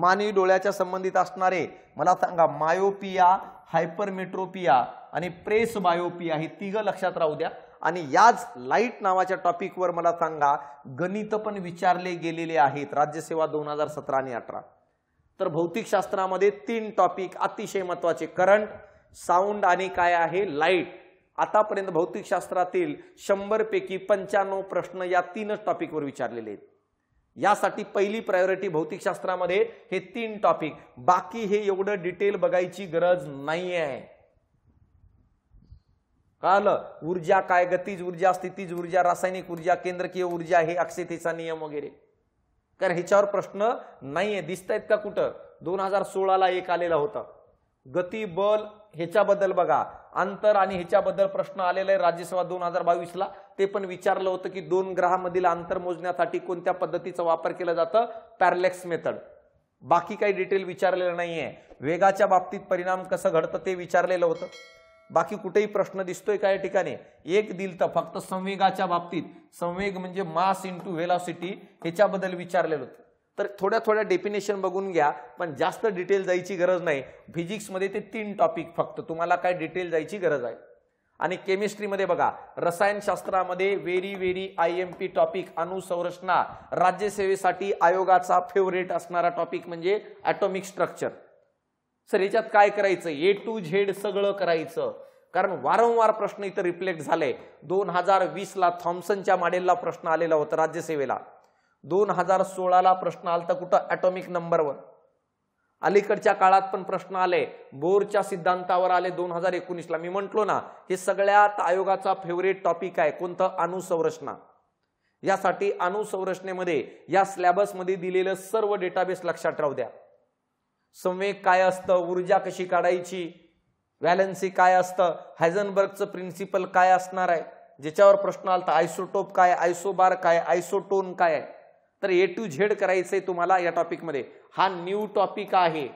मानवी डोळ्याच्या संबंधित असणारे मला सांगा मायोपिया, हायपरमेट्रोपिया आणि प्रेस बायोपिया, हे तिघं लक्षात राहू द्या। आणि याच लाईट नावाच्या टॉपिकवर मला सांगा गणित पण विचारले गेलेले आहेत, राज्यसेवा 2017 आणि 2018। तर भौतिकशास्त्रामध्ये तीन टॉपिक अतिशय महत्त्वाचे, करंट, साऊंड आणि काय आहे लाईट। आतापर्यंत भौतिकशास्त्रातील 100 पैकी 95 प्रश्न या तीनच टॉपिकवर विचारलेले आहेत। यासाठी पहिली प्रायोरिटी भौतिकशास्त्रामध्ये हे तीन टॉपिक, बाकी हे एवढं डिटेल बघायची गरज नाही आहे। कळलं? ऊर्जा काय, गतिज ऊर्जा, स्थितीज ऊर्जा, रासायनिक ऊर्जा, केंद्रकीय ऊर्जा, हे अक्षयतेचा नियम वगैरे, कारण ह्याच्यावर प्रश्न नाही आहे। दिसतायत का कुठं? 2016 ला एक आलेला होता, गती बल ह्याच्याबद्दल बघा, अंतर आणि ह्याच्याबद्दल प्रश्न आलेला आहे राज्यसेवा 2022 ला, ते पण विचारलं होतं की दोन ग्रहामधील अंतर मोजण्यासाठी कोणत्या पद्धतीचा वापर केला जातं, पॅरलॅक्स मेथड। बाकी काही डिटेल विचारलेलं नाहीये। वेगाच्या बाबतीत परिणाम कसं घडतं ते विचारलेलं होतं। बाकी कुठेही प्रश्न दिसतोय काय ठिकाणी? एक दिलतं फक्त संवेगाच्या बाबतीत, संवेग म्हणजे मास इंटू व्हेलॉसिटी, ह्याच्याबद्दल विचारलेलं होतं। तर थोड्या थोड्या डेफिनेशन बघून घ्या, पण जास्त डिटेल जायची गरज नाही। फिजिक्समध्ये ते तीन टॉपिक फक्त, तुम्हाला काय डिटेल जायची गरज आहे। आणि केमिस्ट्रीमध्ये बघा, रसायनशास्त्रामध्ये व्हेरी व्हेरी IMP टॉपिक अणुसंरचना, राज्यसेवेसाठी आयोगाचा फेवरेट असणारा टॉपिक म्हणजे ॲटॉमिक स्ट्रक्चर। सर याच्यात काय करायचं? A to Z सगळं करायचं, कारण वारंवार प्रश्न इथं रिफ्लेक्ट झाले। 2020 ला थॉम्सनच्या मॉडेलला प्रश्न आलेला होता राज्यसेवेला, 2016 ला प्रश्न आलता कुठं? ॲटॉमिक नंबरवर। अलीकडच्या काळात पण प्रश्न आले, बोरच्या सिद्धांतावर आले 2019 ला। मी म्हटलो ना, हे सगळ्यात आयोगाचा फेवरेट टॉपिक आहे, कोणतं? अणुसंरचना। यासाठी अणुसंरचनेमध्ये या स्लॅबसमध्ये दिलेलं सर्व डेटाबेस लक्षात राहू द्या। संवेग काय असतं, ऊर्जा कशी काढायची, व्हॅलन्सी काय असतं, हायझनबर्गचं प्रिन्सिपल काय असणार आहे, ज्याच्यावर प्रश्न आलता आयसोटोप काय, आयसोबार काय, आयसोटोन काय आहे। तर A to Z करायचंय तुम्हाला या टॉपिकमध्ये। हा न्यू टॉपिक आहे,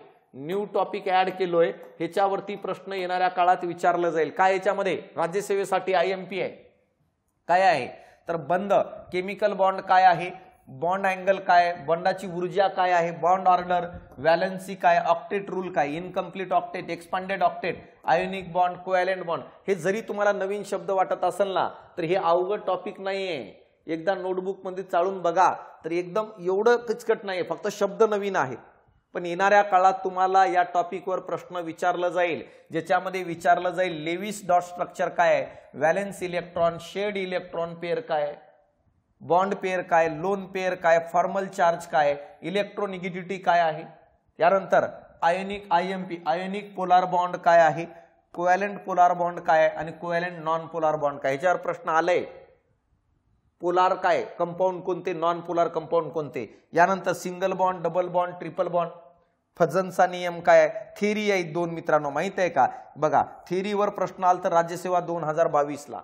न्यू टॉपिक ऍड केलोय, ह्याच्यावरती प्रश्न येणाऱ्या काळात विचारलं जाईल। काय याच्यामध्ये? राज्यसेवेसाठी IMP आहे। काय आहे तर बंध, केमिकल बॉन्ड काय आहे, बॉन्ड अँगल काय, बॉन्डाची ऊर्जा काय आहे, बॉन्ड ऑर्डर, व्हॅलन्सी काय, ऑक्टेट रूल काय, incomplete octet, expanded octet, ionic bond, covalent bond, हे जरी तुम्हाला नवीन शब्द वाटत असेल ना, तर हे अवघड टॉपिक नाहीये। एकदा नोटबुक मध्ये चाळून बघा, तर एकदम एवढं किचकट नाहीये, फक्त शब्द नवीन आहेत। पण येणाऱ्या काळात तुम्हाला या टॉपिकवर प्रश्न विचारलं जाईल, ज्याच्यामध्ये विचारलं जाईल लेविस डॉट स्ट्रक्चर काय आहे, valence electron, shared electron pair काय, बॉन्ड पेअर काय, लोन पेअर काय, फॉर्मल चार्ज काय, इलेक्ट्रोनिगेटिव्हिटी काय आहे, त्यानंतर ionic IMP, ionic polar bond काय आहे, कोव्हॅलंट पोलार बॉन्ड काय आणि कोव्हॅलंट नॉन पोलार बॉन्ड काय, ह्याच्यावर प्रश्न आलाय। पोलार काय, कंपाऊंड कोणते, नॉन पोलार कंपाऊंड कोणते, यानंतर single bond, double bond, triple bond, फजनचा नियम काय, थेरी आहेत दोन मित्रांनो, माहित आहे का बघा, थेरीवर प्रश्न आला तर राज्यसेवा 2022 ला,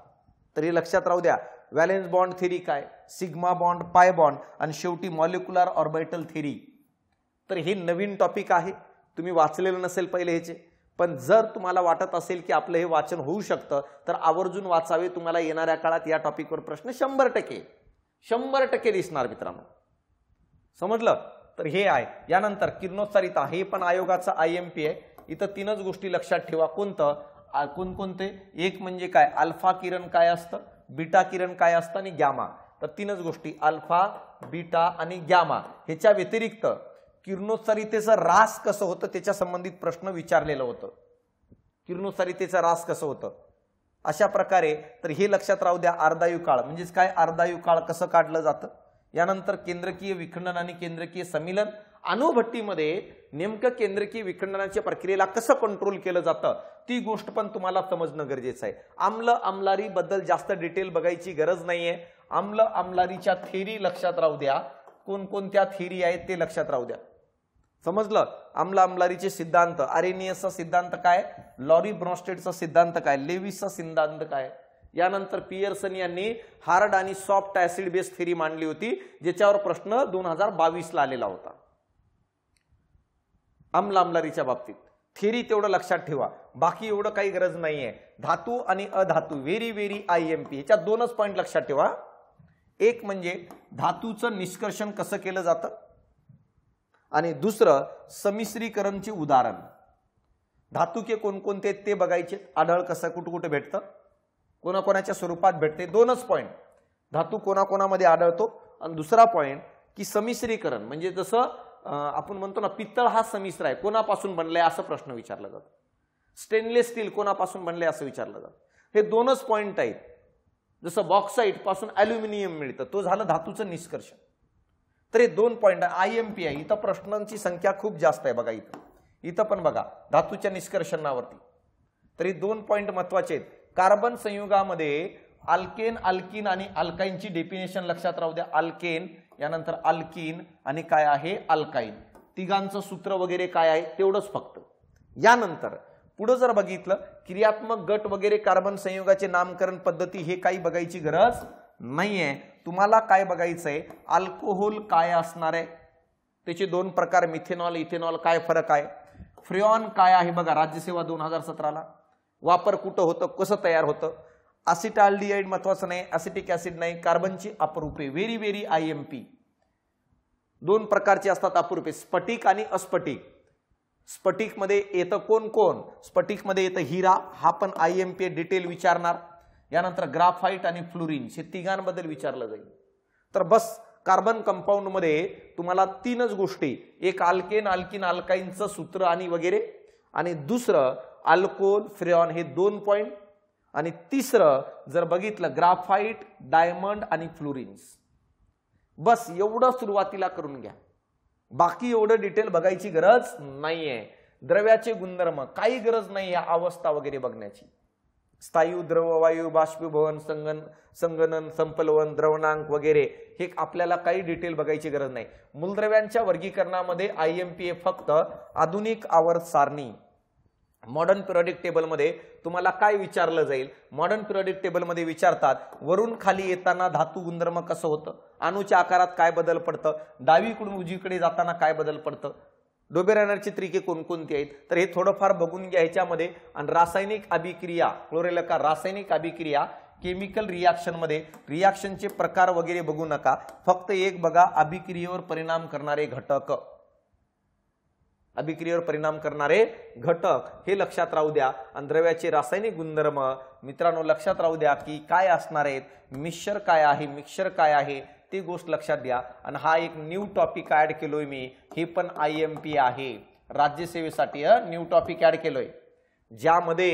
तरी लक्षात राहू द्या। व्हॅलेन्स बॉन्ड थेरी काय, सिग्मा बॉन्ड, पाय बॉन्ड, आणि शेवटी मॉलिक्युलर ऑर्बिटल थेरी। तर हे नवीन टॉपिक आहे, तुम्ही वाचलेलं नसेल पहिले ह्याचे, पण जर तुम्हाला वाटत असेल की आपलं हे वाचन होऊ शकतं तर आवर्जून वाचावे. तुम्हाला येणाऱ्या काळात या टॉपिकवर प्रश्न 100% दिसणार मित्रांनो. समजलं? तर हे आहे. यानंतर किरणोत्सारिता, हे पण आयोगाचा IMP आहे. इथं तीनच गोष्टी लक्षात ठेवा. कोणतं कोणकोणते? एक म्हणजे काय, अल्फा किरण काय असतं, बीटा किरण काय असतं आणि गॅमा. तर तीनच गोष्टी अल्फा, बीटा आणि गॅमा. ह्याच्या व्यतिरिक्त किरणोत्सारितेचा ऱ्हास कसं होतं त्याच्या संबंधित प्रश्न विचारलेलं होतं. किरणोत्सारितेचा ऱ्हास कसं होतं अशा प्रकारे. तर हे लक्षात राहू द्या. अर्धायु काळ म्हणजे काय, अर्धायु काळ कसं काढलं जातं. यानंतर केंद्रकीय विखंडन आणि केंद्रकीय समीलन. अणुभट्टीमध्ये नेमकं केंद्रकीय विखंडनाच्या प्रक्रियेला कसं कंट्रोल केलं जातं ती गोष्ट पण तुम्हाला समजणं गरजेचं आहे. आम्ल आम्लारी बद्दल जास्त डिटेल बघायची गरज नाहीये. आम्ल आम्लारीच्या थेरी लक्षात राहू द्या, कोणकोणत्या थेरी आहेत ते लक्षात राहू द्या. समजलं? आम्ल आम्लारीचे सिद्धांत, आरेनियसचा सिद्धांत काय, लॉरी ब्रॉन्स्टेडचा सिद्धांत काय, लेविसचा सिद्धांत काय. यानंतर पियर्सन यांनी हार्ड आणि सॉफ्ट ऍसिड बेस थेरी मांडली होती, ज्याच्यावर प्रश्न 2022 ला आलेला होता आम्ल आम्लारीच्या बाबतीत. थेरी तेवढं लक्षात ठेवा, बाकी एवढं काही गरज नाहीये. धातू आणि अधातू, व्हेरी व्हेरी IMP. ह्याच्या दोनच पॉइंट लक्षात ठेवा. एक म्हणजे धातूचं निष्कर्षण कसं केलं जातं आणि दुसरं समिश्रीकरणचे उदाहरण. धातू के कोणकोणते ते बघायचे, आढळ कसं कुठे कुठे भेटतं, कोणाकोणाच्या स्वरूपात भेटते. दोनच पॉइंट, धातू कोणाकोणामध्ये आढळतो आणि दुसरा पॉइंट की समिश्रीकरण म्हणजे जसं आपण म्हणतो ना पित्तळ हा समिश्र आहे, कोणापासून बनलाय असं प्रश्न विचारला जातो. स्टेनलेस स्टील कोणापासून बनलाय असं विचारलं जातं. हे दोनच पॉइंट आहेत. जसं बॉक्साईट पासून ॲल्युमिनियम मिळतं, तो झालं धातूचं निष्कर्षण. तर हे दोन पॉइंट IMP आहे. इथं प्रश्नांची संख्या खूप जास्त आहे बघा. इथं पण बघा धातूच्या निष्कर्षणावरती. तर हे दोन पॉइंट महत्वाचे आहेत. कार्बन संयुगामध्ये अल्केन, अल्किन आणि अल्काइनची डेफिनेशन लक्षात राहू द्या. अल्केन, यानंतर अल्किन आणि काय आहे अल्काइन. तिघांचं सूत्र वगैरे काय आहे तेवढंच फक्त. यानंतर पुढे जर बघितलं क्रियात्मक गट वगैरे कार्बन संयुगाचे नामकरण पद्धती हे काही बघायची गरज नाहीये. तुम्हाला काय बघायचंय, अल्कोहोल काय असणार आहे, त्याचे दोन प्रकार मिथेनॉल इथेनॉल काय फरक आहे, फ्रिऑन काय आहे बघा राज्यसेवा 2017 ला, वापर कुठं होतं कसं तयार होतं. असिटाल्डिहाइड महत्वाचं नाही, ऍसिटिक ऍसिड नाही, कार्बनची अपरूपे व्हेरी व्हेरी IMP. दोन प्रकारचे असतात अपरूपे, स्फटिक आणि अस्फटिक. स्फटिक मध्ये येतं कोण कोण, स्फटिक मध्ये येतं हिरा, हा पण IMP डिटेल विचारणार. यानंतर ग्राफाईट आणि फ्लोरीन हे तिघांबद्दल विचारलं जाईल. तर बस कार्बन कंपाऊंड मध्ये तुम्हाला तीनच गोष्टी, एक अल्केन अल्किन अल्काइनचं सूत्र आणि वगैरे, आणि दुसरं अल्कोहोल फ्रिऑन हे दोन पॉइंट, आणि तिसरं जर बघितलं ग्राफाईट डायमंड आणि फ्लोरिन्स. बस एवढं सुरुवातीला करून घ्या, बाकी एवढं डिटेल बघायची गरज नाहीये. द्रव्याचे गुणधर्म काही गरज नाही या अवस्था वगैरे बघण्याची. स्थायू, द्रव, वायू, बाष्पीभवन, संगणन, संपलवन, द्रवणांक वगैरे हे आपल्याला काही डिटेल बघायची गरज नाही. मूलद्रव्यांच्या वर्गीकरणामध्ये IMP फक्त आधुनिक आवर्त सारणी मॉडर्न पिरियॉडिक टेबल मध्ये तुम्हाला काय विचारलं जाईल. मॉडर्न पिरियॉडिक टेबल मध्ये विचारतात वरून खाली येताना धातू गुणधर्म कसं होतं, अणूच्या आकारात काय बदल पडतं, डावीकडून उजवीकडे जाताना काय बदल पडतं, डोबेरॅनरची त्रिके कोणकोणती आहेत. तर हे थोडंफार बघून घ्या ह्याच्यामध्ये. आणि रासायनिक अभिक्रिया क्लोरेल का रासायनिक अभिक्रिया केमिकल रिॲक्शन मध्ये रिॲक्शनचे प्रकार वगैरे बघू नका, फक्त एक बघा अभिक्रियेवर परिणाम करणारे घटक. अभिक्रियेवर परिणाम करणारे घटक हे लक्षात राहू द्या. आणि द्रव्याचे रासायनिक गुणधर्म मित्रांनो लक्षात राहू द्या की काय असणार आहेत, मिश्र काय आहे मिक्सर काय आहे ती गोष्ट लक्षात द्या. आणि हा एक न्यू टॉपिक ऍड केलोय मी, हे पण IMP आहे राज्यसेवेसाठी. न्यू टॉपिक ऍड केलोय ज्यामध्ये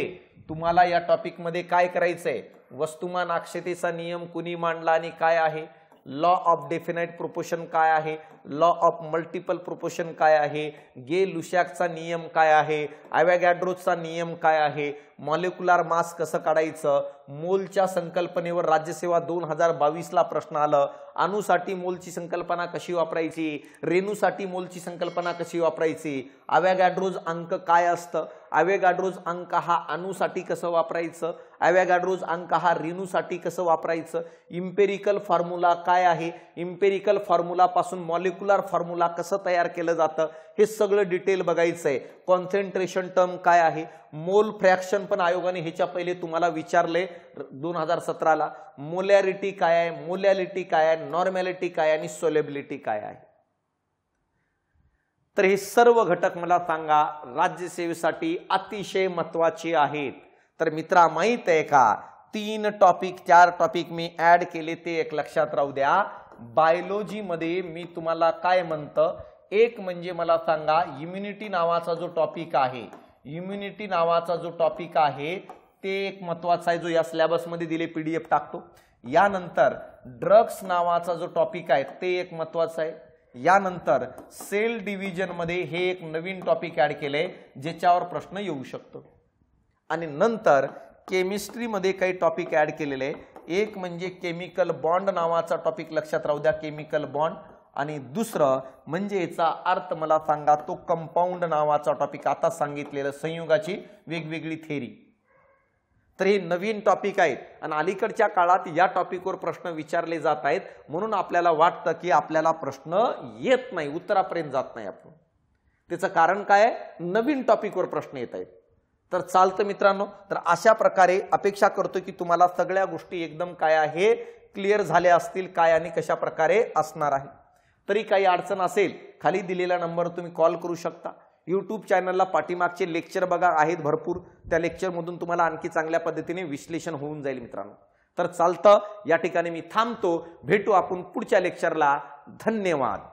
तुम्हाला या टॉपिक मध्ये काय करायचंय, वस्तुमान अक्षतेचा नियम कुणी मांडला आणि काय आहे, लॉ ऑफ डेफिनाइट प्रोपोर्शन काय आहे, लॉ ऑफ मल्टिपल प्रोपोर्शन काय आहे, गे लुशॅकचा नियम काय आहे, अवॅगाड्रोचा नियम काय आहे, मॉलिक्युलर मास कसं काढायचं, मोलच्या संकल्पनेवर राज्यसेवा 2022 ला प्रश्न आला. अणूसाठी मोलची संकल्पना कशी वापरायची, रेणूसाठी मोलची संकल्पना कशी वापरायची, अवॅगाड्रोज अंक काय असतं, अवॅगाड्रोज अंक हा अणूसाठी कसं वापरायचं, अवॅगाड्रोज अंक हा रेणूसाठी कसं वापरायचं, एम्पिरिकल फॉर्म्युला काय आहे, एम्पिरिकल फॉर्म्युला पासून मॉलिक्युलर फॉर्म्युला कसं तयार केलं जातं हे सगळं डिटेल बघायचं आहे. कॉन्सन्ट्रेशन टर्म काय आहे, मोल फ्रॅक्शन पण आयोगाने ह्याच्या पहिले तुम्हाला विचारले 2017 ला. मोलॅरिटी काय आहे, मोलॅलिटी काय आहे, नॉर्मॅलिटी काय आणि सोलेबिलिटी काय आहे. तर हे सर्व घटक मला सांगा राज्यसेवेसाठी अतिशय महत्त्वाचे आहेत. तर मित्रा माहित आहे का, 3 टॉपिक 4 टॉपिक मी ऍड केले ते एक लक्षात राहू द्या. बायोलॉजी मध्ये मी तुम्हाला काय म्हणतो, एक म्हणजे मला सांगा इम्युनिटी नावाचा जो टॉपिक आहे, इम्युनिटी नावाचा जो टॉपिक आहे ते एक महत्त्वाचा आहे जो या सिलेबस मध्ये दिले पीडीएफ टाकतो. यानंतर ड्रग्स नावाचा जो टॉपिक आहे ते एक महत्त्वाचा आहे. यानंतर सेल डिव्हिजन मध्ये हे एक नवीन टॉपिक ऍड केले ज्याच्यावर प्रश्न येऊ शकतो. आणि नंतर केमिस्ट्री मध्ये काही टॉपिक ऍड केलेले, एक म्हणजे केमिकल बॉन्ड नावाचा टॉपिक लक्षात राहू द्या, केमिकल बॉन्ड. आणि दुसरं म्हणजे याचा अर्थ मला सांगा तो कंपाऊंड नावाचा टॉपिक, आता सांगितलेलं संयुगाची वेगवेगळी थेरी. तर हे नवीन टॉपिक आहेत आणि अलीकडच्या काळात या टॉपिकवर प्रश्न विचारले जात आहेत, म्हणून आपल्याला वाटतं की आपल्याला प्रश्न येत नाही, उत्तरापर्यंत जात नाही आपण. त्याचं कारण काय, नवीन टॉपिकवर प्रश्न येत आहेत. तर चालतं मित्रांनो, तर अशा प्रकारे अपेक्षा करतो की तुम्हाला सगळ्या गोष्टी एकदम काय आहे क्लिअर झाल्या असतील, काय आणि कशा प्रकारे असणार आहे. तरी काही अडचण असेल खाली दिलेला नंबर तुम्ही कॉल करू शकता. यूट्यूब चॅनलला पाठीमागचे लेक्चर बघा आहेत भरपूर, त्या लेक्चरमधून तुम्हाला आणखी चांगल्या पद्धतीने विश्लेषण होऊन जाईल मित्रांनो. तर चालतं, या ठिकाणी मी थांबतो, भेटू आपण पुढच्या लेक्चरला. धन्यवाद.